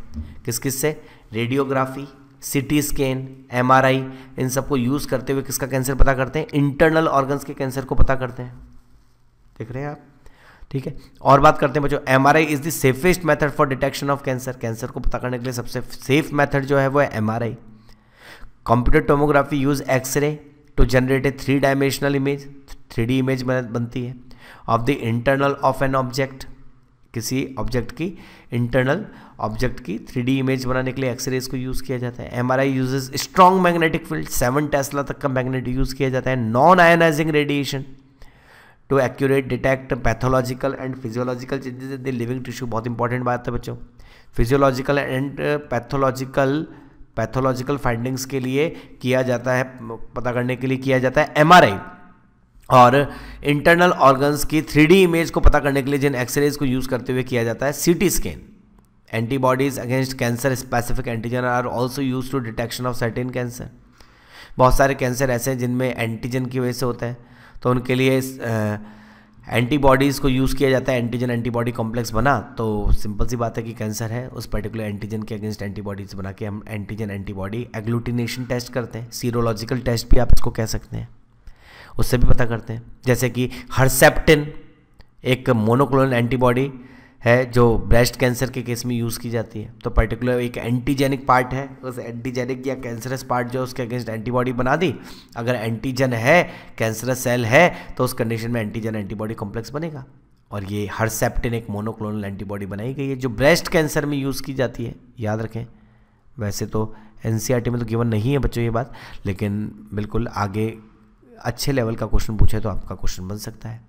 किस किस से? रेडियोग्राफी, सीटी स्कैन, एमआरआई, इन सबको यूज़ करते हुए किसका कैंसर पता करते हैं? इंटरनल ऑर्गन्स के कैंसर को पता करते हैं। देख रहे हैं आप? ठीक है। और बात करते हैं बच्चों, MRI is the safest method for detection of cancer. Cancer को पता करने के लिए सबसे सेफ मेथड जो है वो है MRI. Computer tomography use x-ray to generate a 3 dimensional image, 3D image बनती है of the internal of an object. किसी ऑब्जेक्ट की, इंटरनल ऑब्जेक्ट की 3D इमेज बनाने के लिए एक्सरेज को यूज़ किया जाता है। MRI uses strong magnetic field, 7 tesla तक का मैग्नेट यूज़ किया जाता है। Non ionising radiation to accurate detect pathological and physiological changes in the living tissue. बहुत इंपॉर्टेंट बात है बच्चों, फिजियोलॉजिकल एंड पैथोलॉजिकल फाइंडिंग्स के लिए किया जाता है, पता करने के लिए किया जाता है एमआरआई। और इंटरनल ऑर्गन्स की 3D इमेज को पता करने के लिए जिन एक्सरेज को यूज़ करते हुए किया जाता है CT scan. Antibodies against cancer specific antigen are also use to detection of certain cancer. बहुत सारे कैंसर ऐसे हैं जिनमें एंटीजन की वजह से होता है, तो उनके लिए एंटीबॉडीज़ को यूज़ किया जाता है। एंटीजन एंटीबॉडी कॉम्प्लेक्स बना तो सिंपल सी बात है कि कैंसर है, उस पर्टिकुलर एंटीजन के अगेंस्ट एंटीबॉडीज़ बना के हम एंटीजन एंटीबॉडी एग्लूटिनेशन टेस्ट करते हैं। सीरोलॉजिकल टेस्ट भी आप इसको कह सकते हैं, उससे भी पता करते हैं। जैसे कि हरसेप्टिन एक मोनोक्लोनल एंटीबॉडी है जो ब्रेस्ट कैंसर के केस में यूज़ की जाती है। तो पर्टिकुलर एक एंटीजेनिक पार्ट है, उस एंटीजेनिक या कैंसरस पार्ट जो उसके अगेंस्ट एंटीबॉडी बना दी। अगर एंटीजन है, कैंसरस सेल है, तो उस कंडीशन में एंटीजन एंटीबॉडी कॉम्प्लेक्स बनेगा। और ये हरसेप्टिन एक मोनोक्लोनल एंटीबॉडी बनाई गई है जो ब्रेस्ट कैंसर में यूज़ की जाती है। याद रखें, वैसे तो एनसीईआरटी में तो गिवन नहीं है बच्चों ये बात, लेकिन बिल्कुल आगे अच्छे लेवल का क्वेश्चन पूछे तो आपका क्वेश्चन बन सकता है।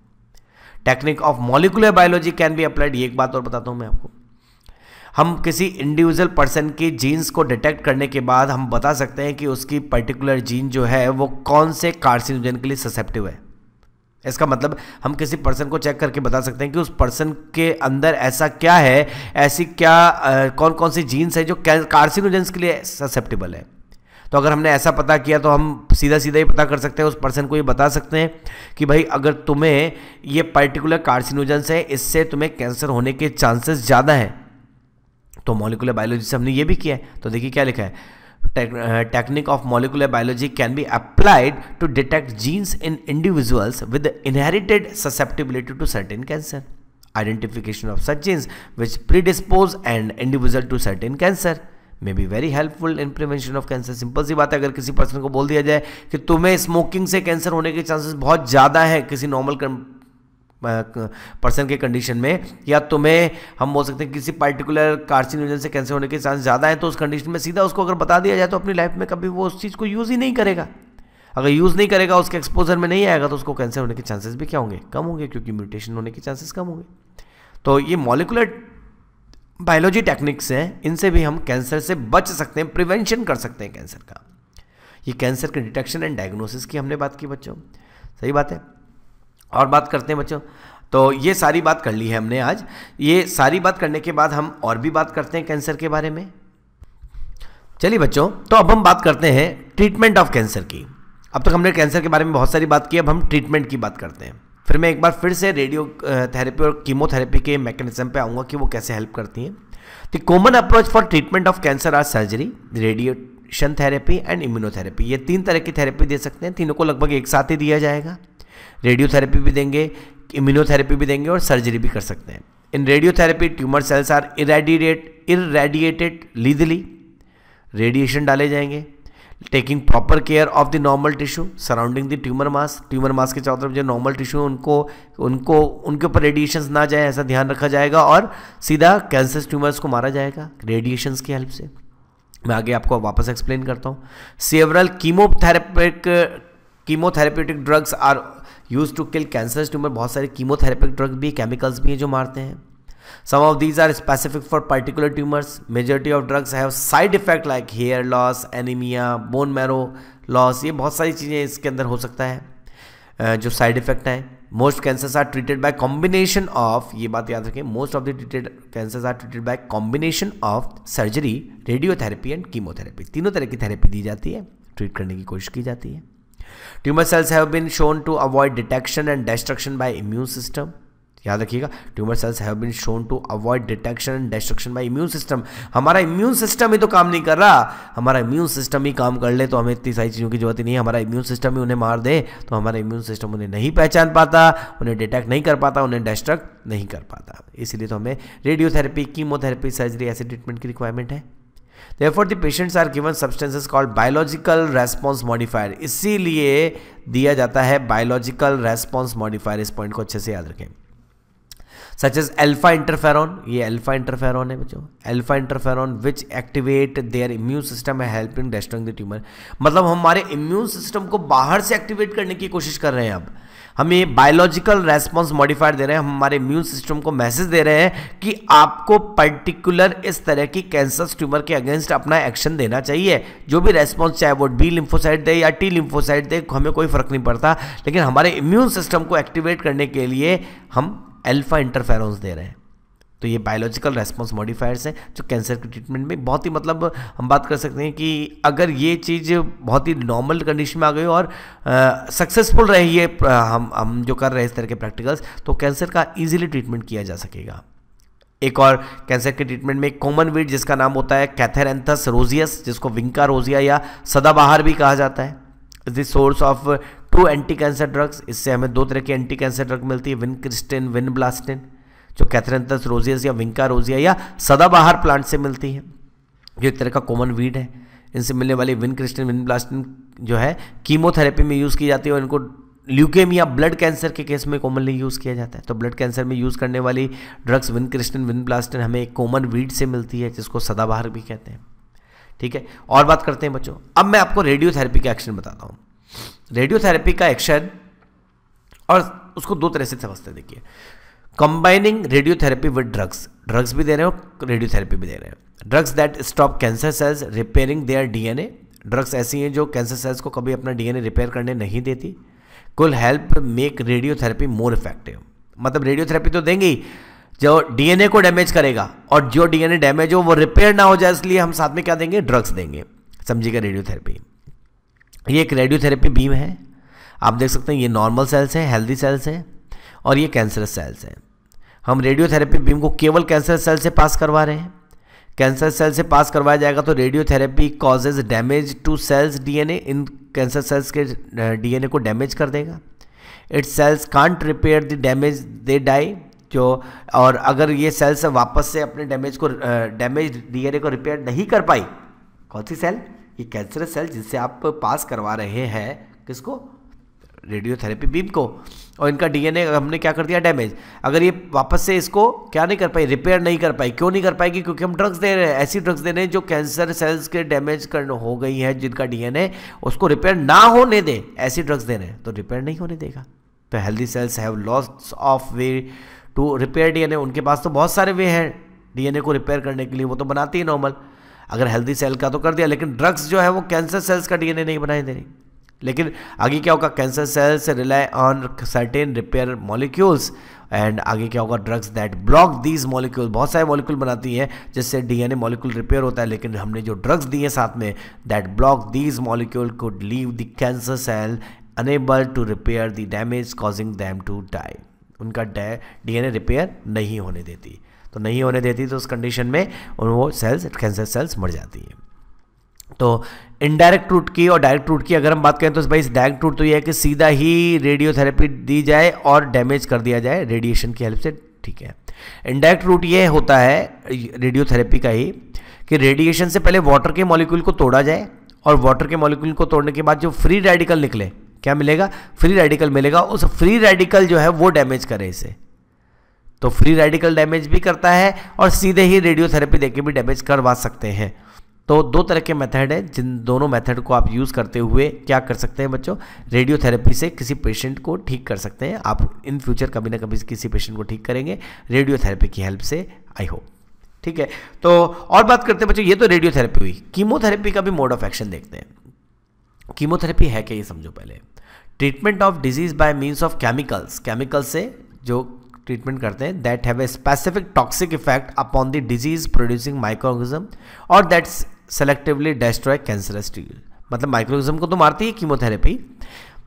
Technique of molecular biology can be applied. ये एक बात और बताता हूँ मैं आपको, हम किसी इंडिविजुअल पर्सन के जीन्स को डिटेक्ट करने के बाद हम बता सकते हैं कि उसकी पर्टिकुलर जीन जो है वो कौन से कार्सिनोजन के लिए ससेप्टिव है। इसका मतलब हम किसी पर्सन को चेक करके बता सकते हैं कि उस पर्सन के अंदर ऐसा क्या है, ऐसी क्या कौन कौन सी जीन्स है जो कार्सिनोजन्स के लिए ससेप्टिबल है। तो अगर हमने ऐसा पता किया तो हम सीधा सीधा ही पता कर सकते हैं, उस पर्सन को ये बता सकते हैं कि भाई अगर तुम्हें ये पर्टिकुलर कार्सिनोजेंस है, इससे तुम्हें कैंसर होने के चांसेस ज़्यादा हैं। तो मॉलिकुलर बायोलॉजी से हमने ये भी किया है। तो देखिए क्या लिखा है, technique of molecular biology can be applied to detect genes in individuals with inherited susceptibility to certain cancer. Identification of such genes which predispose an individual to certain cancer may be very helpful in prevention of cancer. Simple सी बात है, अगर किसी person को बोल दिया जाए कि तुम्हें स्मोकिंग से कैंसर होने के चांसेस बहुत ज़्यादा हैं किसी नॉर्मल पर्सन के कंडीशन में, या तुम्हें हम बोल सकते हैं किसी पर्टिकुलर कार्सिनोजन से कैंसर होने के चांस ज़्यादा हैं, तो उस कंडीशन में सीधा उसको अगर बता दिया जाए तो अपनी लाइफ में कभी वो उस चीज़ को यूज़ ही नहीं करेगा। अगर यूज़ नहीं करेगा, उसके एक्सपोजर में नहीं आएगा, तो उसको कैंसर होने के चांसेस भी क्या होंगे? कम होंगे, क्योंकि म्यूटेशन होने के चांसेस कम होंगे। तो ये मॉलिकुलर बायोलॉजी टेक्निक्स हैं, इनसे भी हम कैंसर से बच सकते हैं, प्रिवेंशन कर सकते हैं कैंसर का। ये कैंसर के डिटेक्शन एंड डायग्नोसिस की हमने बात की बच्चों, सही बात है। और बात करते हैं बच्चों, तो ये सारी बात कर ली है हमने आज। ये सारी बात करने के बाद हम और भी बात करते हैं कैंसर के बारे में। चलिए बच्चों, तो अब हम बात करते हैं ट्रीटमेंट ऑफ कैंसर की। अब तक हमने कैंसर के बारे में बहुत सारी बात की, अब हम ट्रीटमेंट की बात करते हैं। फिर मैं एक बार फिर से रेडियो थेरेपी और कीमोथेरेपी के मैकेनिज्म पे आऊँगा कि वो कैसे हेल्प करती हैं। The common approach for treatment of cancer are surgery, radiation therapy and immunotherapy. ये 3 तरह की थेरेपी दे सकते हैं, तीनों को लगभग एक साथ ही दिया जाएगा। रेडियोथेरेपी भी देंगे, इम्यूनोथेरेपी भी देंगे और सर्जरी भी कर सकते हैं। In radiotherapy tumour cells are irradiated lethally, radiation डाले जाएंगे। Taking proper care of the normal tissue surrounding the tumour mass, tumour mass के चारों तरफ जो नॉर्मल टिश्यू है उनके ऊपर रेडिएशंस ना जाए, ऐसा ध्यान रखा जाएगा। और सीधा कैंसर ट्यूमर्स को मारा जाएगा रेडिएशंस की हेल्प से। मैं आगे आपको वापस एक्सप्लेन करता हूँ। Several chemotherapeutic drugs are use to kill cancer tumour. बहुत सारे कीमोथेरेपिक ड्रग भी, केमिकल्स भी हैं जो मारते हैं। Some of these are specific for particular tumors. Majority of drugs have side effect like hair loss, anemia, bone marrow loss. ये बहुत सारी चीज़ें इसके अंदर हो सकता है। जो साइड इफेक्ट हैं। Most cancers are treated by combination of, ये बात याद रखें, most of the treated cancers are treated by combination of surgery, radiotherapy and chemotherapy. तीनों तरह की थेरेपी दी जाती है, ट्रीट करने की कोशिश की जाती है। Tumour cells have been shown to avoid detection and destruction by immune system. याद रखिएगा, tumour cells have been shown to avoid detection and destruction by immune system. हमारा इम्यून सिस्टम ही तो काम नहीं कर रहा। हमारा इम्यून सिस्टम ही काम कर ले तो हमें इतनी सारी चीज़ों की जरूरत ही नहीं है। हमारा इम्यून सिस्टम ही उन्हें मार दे तो हमारा इम्यून सिस्टम उन्हें नहीं पहचान पाता, उन्हें डिटेक्ट नहीं कर पाता, उन्हें डिस्ट्रक्ट नहीं कर पाता। इसलिए तो हमें रेडियोथेरेपी, कीमोथेरेपी, सर्जरी ऐसे ट्रीटमेंट की रिक्वायरमेंट है। Therefore, the patients are given substances called biological response modifier. इसीलिए दिया जाता है biological response modifier। इस पॉइंट को अच्छे से याद रखें। Such as alpha interferon, ये alpha interferon है बच्चों, alpha interferon which activate their immune system and helping destroying the tumor। मतलब हमारे immune system को बाहर से activate करने की कोशिश कर रहे हैं। अब हमें बायोलॉजिकल रेस्पॉन्स मॉडिफायर दे रहे हैं, हम हमारे इम्यून सिस्टम को मैसेज दे रहे हैं कि आपको पर्टिकुलर इस तरह की कैंसर ट्यूमर के अगेंस्ट अपना एक्शन देना चाहिए। जो भी रेस्पॉन्स, चाहे वो बी लिम्फोसाइट दे या टी लिम्फोसाइट दे, हमें कोई फर्क नहीं पड़ता, लेकिन हमारे इम्यून सिस्टम को एक्टिवेट करने के लिए हम अल्फा इंटरफेरॉन्स दे रहे हैं। तो ये बायोलॉजिकल रेस्पॉन्स मॉडिफायर्स हैं जो कैंसर के ट्रीटमेंट में बहुत ही, मतलब हम बात कर सकते हैं कि अगर ये चीज़ बहुत ही नॉर्मल कंडीशन में आ गई और सक्सेसफुल रही है, हम जो कर रहे हैं इस तरह के प्रैक्टिकल्स, तो कैंसर का इजीली ट्रीटमेंट किया जा सकेगा। एक और कैंसर के ट्रीटमेंट में एक कॉमन वीड जिसका नाम होता है कैथेरेंथस रोजियस, जिसको विंका रोजिया या सदाबहार भी कहा जाता है। The source of true anti cancer drugs. इससे हमें दो तरह की एंटी कैंसर ड्रग मिलती है, विनक्रिस्टिन, विनब्लास्टिन, जो कैथेरेंथस रोजियस या विंका रोजिया या सदाबहार प्लांट से मिलती है। ये एक तरह का कॉमन वीड है। इनसे मिलने वाली विनक्रिस्टिन, विनब्लास्टिन जो है कीमोथेरेपी में यूज़ की जाती है और इनको ल्यूकेमिया, ब्लड कैंसर के केस में कॉमनली यूज़ किया जाता है। तो ब्लड कैंसर में यूज़ करने वाली ड्रग्स विनक्रिस्टिन, विनब्लास्टिन हमें एक कॉमन वीड से मिलती है जिसको सदाबहार भी कहते हैं। ठीक है, और बात करते हैं बच्चों, अब मैं आपको रेडियोथेरेपी का एक्शन बताता हूँ। रेडियोथेरेपी का एक्शन और उसको दो तरह से समझते हैं। देखिए, combining radiotherapy with drugs, drugs भी दे रहे हो, रेडियोथेरेपी भी दे रहे हैं। Drugs that stop cancer cells repairing their DNA. Drugs ऐसी हैं जो कैंसर सेल्स को कभी अपना डीएनए रिपेयर करने नहीं देती। Could help make radiotherapy more effective. मतलब रेडियोथेरेपी तो देंगी जो डीएनए को डैमेज करेगा, और जो डीएनए डैमेज हो वो रिपेयर ना हो जाए, इसलिए हम साथ में क्या देंगे, ड्रग्स देंगे। समझिएगा, रेडियोथेरेपी ये एक रेडियोथेरेपी बीम है। आप देख सकते हैं ये नॉर्मल सेल्स हैं, हेल्दी सेल्स हैं, और ये कैंसरस सेल्स हैं। हम रेडियोथेरेपी बीम को केवल कैंसर सेल से पास करवा रहे हैं। कैंसर सेल से पास करवाया जाएगा तो radiotherapy causes damage to cells DNA, in cancer cells के डीएनए को डैमेज कर देगा। Its cells can't repair the damage, they die. जो और अगर ये सेल्स वापस से अपने डैमेज डीएनए को रिपेयर नहीं कर पाई, कौन सी सेल, ये कैंसरस सेल जिससे आप पास करवा रहे हैं, किसको, रेडियोथेरेपी बीम को, और इनका डीएनए हमने क्या कर दिया, डैमेज। अगर ये वापस से इसको क्या नहीं कर पाई, रिपेयर नहीं कर पाई, क्यों नहीं कर पाएगी, क्योंकि हम ड्रग्स दे रहे हैं, ऐसी ड्रग्स दे रहे हैं जो कैंसर सेल्स के डैमेज हो गई हैं, जिनका डीएनए उसको रिपेयर ना होने दे, ऐसी ड्रग्स दे रहे हैं, तो रिपेयर नहीं होने देगा। तो healthy cells have lots of way to repair DNA. उनके पास तो बहुत सारे वे हैं डीएनए को रिपेयर करने के लिए, वो तो बनाती है नॉर्मल, अगर हेल्दी सेल का तो कर दिया, लेकिन ड्रग्स जो है वो कैंसर सेल्स का डीएनए नहीं बनाए दे रही। लेकिन आगे क्या होगा, cancer cells rely on certain repair molecules, and आगे क्या होगा, drugs that block these molecule, बहुत सारे मॉलिक्यूल बनाती हैं जिससे डीएनए मॉलिक्यूल रिपेयर होता है, लेकिन हमने जो ड्रग्स दिए साथ में, that block these molecule could leave the cancer cell unable to repair the damage causing them to die. उनका डीएनए रिपेयर नहीं होने देती, तो नहीं होने देती तो उस कंडीशन में वो सेल्स, कैंसर सेल्स मर जाती हैं। तो इनडायरेक्ट रूट की और डायरेक्ट रूट की अगर हम बात करें तो भाई डायरेक्ट रूट तो ये है कि सीधा ही रेडियोथेरेपी दी जाए और डैमेज कर दिया जाए रेडिएशन की हेल्प से, ठीक है। इनडायरेक्ट रूट ये होता है रेडियोथेरेपी का ही कि रेडिएशन से पहले वाटर के मॉलिक्यूल को तोड़ा जाए, और वाटर के मॉलिक्यूल को तोड़ने के बाद जो फ्री रेडिकल निकले, क्या मिलेगा, फ्री रेडिकल मिलेगा, उस फ्री रेडिकल जो है वो डैमेज करे इसे। तो फ्री रेडिकल डैमेज भी करता है और सीधे ही रेडियोथेरेपी देके भी डैमेज करवा सकते हैं। तो दो तरह के मेथड हैं, जिन दोनों मेथड को आप यूज़ करते हुए क्या कर सकते हैं बच्चों, रेडियोथेरेपी से किसी पेशेंट को ठीक कर सकते हैं। आप इन फ्यूचर कभी ना कभी किसी पेशेंट को ठीक करेंगे रेडियोथेरेपी की हेल्प से, आई होप। ठीक है, तो और बात करते हैं बच्चों, ये तो रेडियोथेरेपी हुई। कीमोथेरेपी का भी मोड ऑफ एक्शन देखते हैं। कीमोथेरेपी है क्या ये समझो पहले। Treatment of disease by means of chemicals, chemical से जो ट्रीटमेंट करते हैं, that have a specific toxic effect upon the disease producing microorganism और that's selectively destroy cancerous tubal. मतलब माइक्रोऑर्गेनिज्म को तो मारती है कीमोथेरेपी,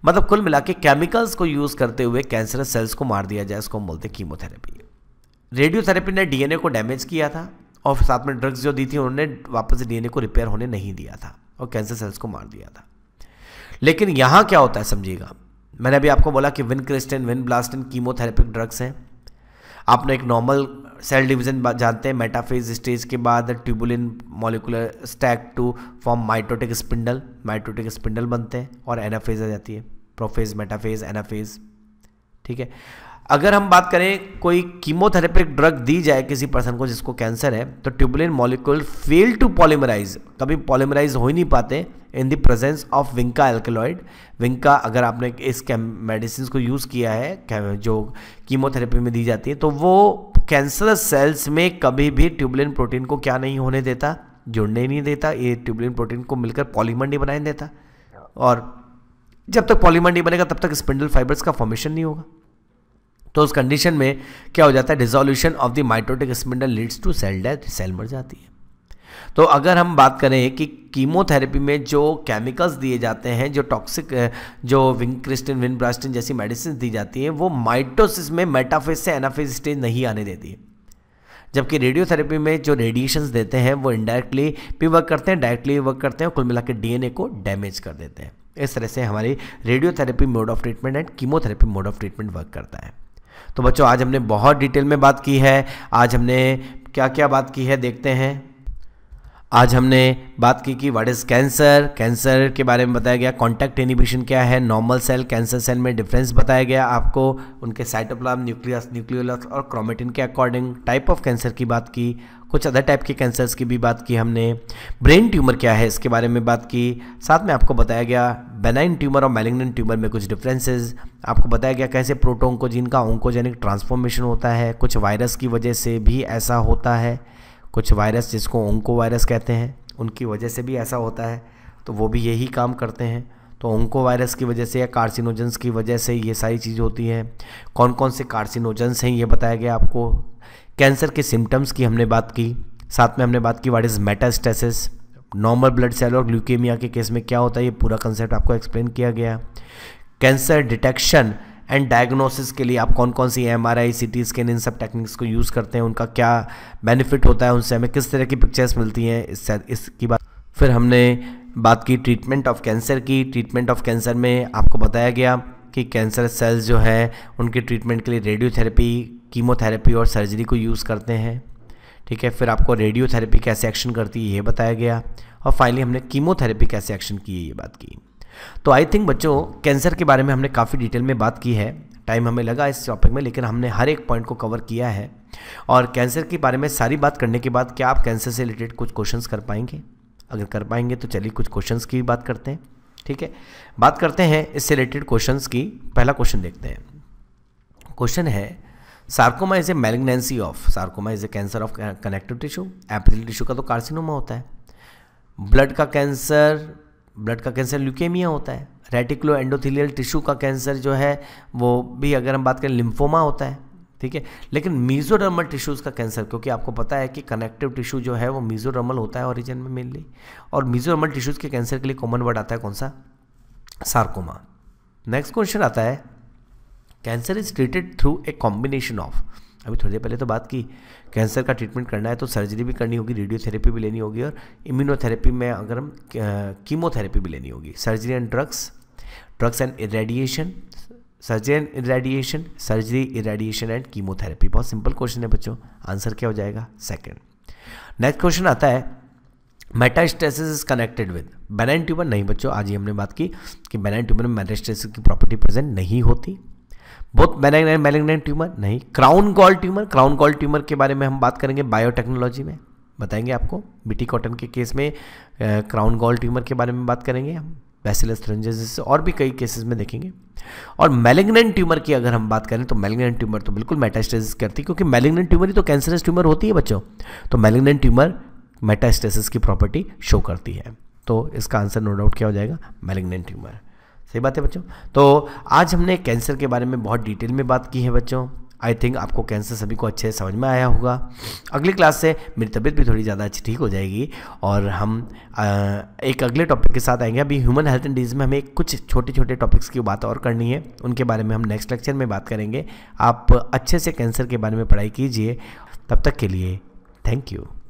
मतलब कुल मिला के केमिकल्स को यूज़ करते हुए कैंसरस सेल्स को मार दिया जाए, इसको हम बोलते हैं कीमोथेरेपी। रेडियोथेरेपी ने डीएनए को डैमेज किया था और साथ में ड्रग्स जो दी थी उन्होंने वापस डीएनए को रिपेयर होने नहीं दिया था और कैंसर सेल्स को मार दिया था। लेकिन यहाँ क्या होता है समझिएगा, मैंने अभी आपको बोला कि विनक्रिस्टिन, विनब्लास्टिन कीमोथेरेपिक ड्रग्स हैं। आपने एक नॉर्मल सेल डिवीजन जानते हैं, मेटाफेज स्टेज के बाद tubulin molecular stack to form mitotic spindle, mitotic spindle बनते हैं और एनाफेज आ जाती है, प्रोफेज, मेटाफेज, एनाफेज। ठीक है, अगर हम बात करें कोई कीमोथेरेपिक ड्रग दी जाए किसी पर्सन को जिसको कैंसर है, तो tubulin molecule fail to polymerase, कभी पॉलीमराइज हो ही नहीं पाते in the presence of vinca alkaloid. Vinca अगर आपने इस मेडिसिन को यूज़ किया है जो कीमोथेरेपी में दी जाती है, तो वो कैंसरस सेल्स में कभी भी ट्यूबुलिन प्रोटीन को क्या नहीं होने देता, जुड़ने ही नहीं देता। ये ट्यूबुलिन प्रोटीन को मिलकर पॉलीमर नहीं बनाने देता और जब तक पॉलीमर नहीं बनेगा तब तक स्पिंडल फाइबर्स का फॉर्मेशन नहीं होगा। तो उस कंडीशन में क्या हो जाता है, dissolution of the mitotic spindle leads to cell death, cell मर जाती है। तो अगर हम बात करें कि कीमोथेरेपी में जो केमिकल्स दिए जाते हैं, जो टॉक्सिक, जो विनक्रिस्टिन, विनब्लास्टिन जैसी मेडिसिन दी जाती है, वो माइटोसिस में मेटाफेज से एनाफेज स्टेज नहीं आने देती है। जबकि रेडियोथेरेपी में जो रेडिएशंस देते हैं वो इनडायरेक्टली भी वर्क करते हैं, डायरेक्टली वर्क करते हैं और कुल मिला के डीएनए को डैमेज कर देते हैं। इस तरह से हमारी radiotherapy mode of treatment and chemotherapy mode of treatment work करता है। तो बच्चों आज हमने बहुत डिटेल में बात की है, आज हमने क्या क्या बात की है देखते हैं। आज हमने बात की कि व्हाट इज़ कैंसर, कैंसर के बारे में बताया गया, कॉन्टैक्ट इनहिबिशन क्या है, नॉर्मल सेल, कैंसर सेल में डिफरेंस बताया गया आपको, उनके साइटोप्लाज्म, न्यूक्लियस, न्यूक्लियोलस और क्रोमेटिन के अकॉर्डिंग, टाइप ऑफ कैंसर की बात की, कुछ अदर टाइप के कैंसर्स की भी बात की हमने, ब्रेन ट्यूमर क्या है इसके बारे में बात की, साथ में आपको बताया गया बेनाइन ट्यूमर और मैलिग्नेंट ट्यूमर में कुछ डिफरेंसेस, आपको बताया गया कैसे प्रोटोऑन्कोजीन का ऑन्कोजेनिक ट्रांसफॉर्मेशन होता है, कुछ वायरस की वजह से भी ऐसा होता है, कुछ वायरस जिसको ओंको वायरस कहते हैं उनकी वजह से भी ऐसा होता है, तो वो भी यही काम करते हैं। तो ओंको वायरस की वजह से या कार्सिनोजेंस की वजह से ये सारी चीज़ होती है। कौन कौन से कार्सिनोजेंस हैं ये बताया गया आपको। कैंसर के सिम्टम्स की हमने बात की, साथ में हमने बात की what is metastasis, normal blood cell और ल्यूकेमिया के केस में क्या होता है, ये पूरा कंसेप्ट आपको एक्सप्लेन किया गया। कैंसर डिटेक्शन एंड डायग्नोसिस के लिए आप कौन कौन सी एमआरआई, सीटी स्कैन, इन सब टेक्निक्स को यूज़ करते हैं, उनका क्या बेनिफिट होता है, उनसे हमें किस तरह की पिक्चर्स मिलती हैं, इसकी बात। फिर हमने बात की ट्रीटमेंट ऑफ कैंसर की। ट्रीटमेंट ऑफ कैंसर में आपको बताया गया कि कैंसर सेल्स जो है उनके ट्रीटमेंट के लिए रेडियोथेरेपी, कीमोथेरेपी और सर्जरी को यूज़ करते हैं। ठीक है, फिर आपको रेडियोथेरेपी कैसे एक्शन करती है ये बताया गया और फाइनली हमने कीमोथेरेपी कैसे एक्शन की है ये बात की। तो आई थिंक बच्चों कैंसर के बारे में हमने काफ़ी डिटेल में बात की है, टाइम हमें लगा इस टॉपिक में, लेकिन हमने हर एक पॉइंट को कवर किया है। और कैंसर के बारे में सारी बात करने के बाद क्या आप कैंसर से रिलेटेड कुछ क्वेश्चंस कर पाएंगे? अगर कर पाएंगे तो चलिए कुछ क्वेश्चंस की बात करते हैं। ठीक है, बात करते हैं इससे रिलेटेड क्वेश्चंस की। पहला क्वेश्चन देखते हैं, क्वेश्चन है sarcoma is a malignancy of, sarcoma is a cancer of connective tissue, epithelial tissue का तो कार्सिनोमा होता है, ब्लड का कैंसर, ब्लड का कैंसर ल्यूकेमिया होता है, रेटिकुलो एंडोथेलियल टिश्यू का कैंसर जो है वो भी अगर हम बात करें लिम्फोमा होता है। ठीक है, लेकिन मीजोडर्मल टिश्यूज़ का कैंसर, क्योंकि आपको पता है कि कनेक्टिव टिश्यू जो है वो मीजोडर्मल होता है ओरिजिन में मेनली, और मीजोडर्मल टिश्यूज़ के कैंसर के लिए कॉमन वर्ड आता है कौन सा, सार्कोमा। नेक्स्ट क्वेश्चन आता है cancer is treated through a combination of, अभी थोड़ी देर पहले तो बात की कैंसर का ट्रीटमेंट करना है तो सर्जरी भी करनी होगी, रेडियोथेरेपी भी लेनी होगी और इम्यूनोथेरेपी में अगर हम कीमोथेरेपी भी लेनी होगी। Surgery and drugs, drugs and irradiation, surgery and irradiation, surgery, irradiation and chemotherapy. बहुत सिंपल क्वेश्चन है बच्चों, आंसर क्या हो जाएगा सेकेंड। नेक्स्ट क्वेश्चन आता है metastasis is connected with benign tumour, नहीं बच्चों आज ही हमने बात की कि बेनाइन ट्यूमर में मेटास्टेसिस की प्रॉपर्टी प्रेजेंट नहीं होती। बहुत बेनाइन एंड मैलिग्नेंट ट्यूमर नहीं, crown gall tumour, crown gall tumour के बारे में हम बात करेंगे बायोटेक्नोलॉजी में, बताएंगे आपको बीटी कॉटन के केस में क्राउन गॉल ट्यूमर के बारे में बात करेंगे हम, बैसिलस थ्रिंजेंसिस और भी कई केसेस में देखेंगे। और मैलिग्नेंट ट्यूमर की अगर हम बात करें तो मैलिग्नेंट ट्यूमर तो बिल्कुल मेटास्टेसिस करती है, क्योंकि मैलिग्नेंट ट्यूमर ही तो कैंसरस ट्यूमर होती है बच्चों, तो मैलिग्नेंट ट्यूमर मेटास्टेसिस की प्रॉपर्टी शो करती है, तो इसका आंसर नो डाउट क्या हो जाएगा मैलिग्नेंट ट्यूमर। सही बात है बच्चों। तो आज हमने कैंसर के बारे में बहुत डिटेल में बात की है बच्चों। आई थिंक आपको कैंसर सभी को अच्छे से समझ में आया होगा। अगली क्लास से मेरी तबीयत भी थोड़ी ज़्यादा अच्छी ठीक हो जाएगी और हम एक अगले टॉपिक के साथ आएंगे। अभी ह्यूमन हेल्थ एंड डिजीज़ में हमें कुछ छोटे छोटे टॉपिक्स की बात और करनी है, उनके बारे में हम नेक्स्ट लेक्चर में बात करेंगे। आप अच्छे से कैंसर के बारे में पढ़ाई कीजिए। तब तक के लिए थैंक यू।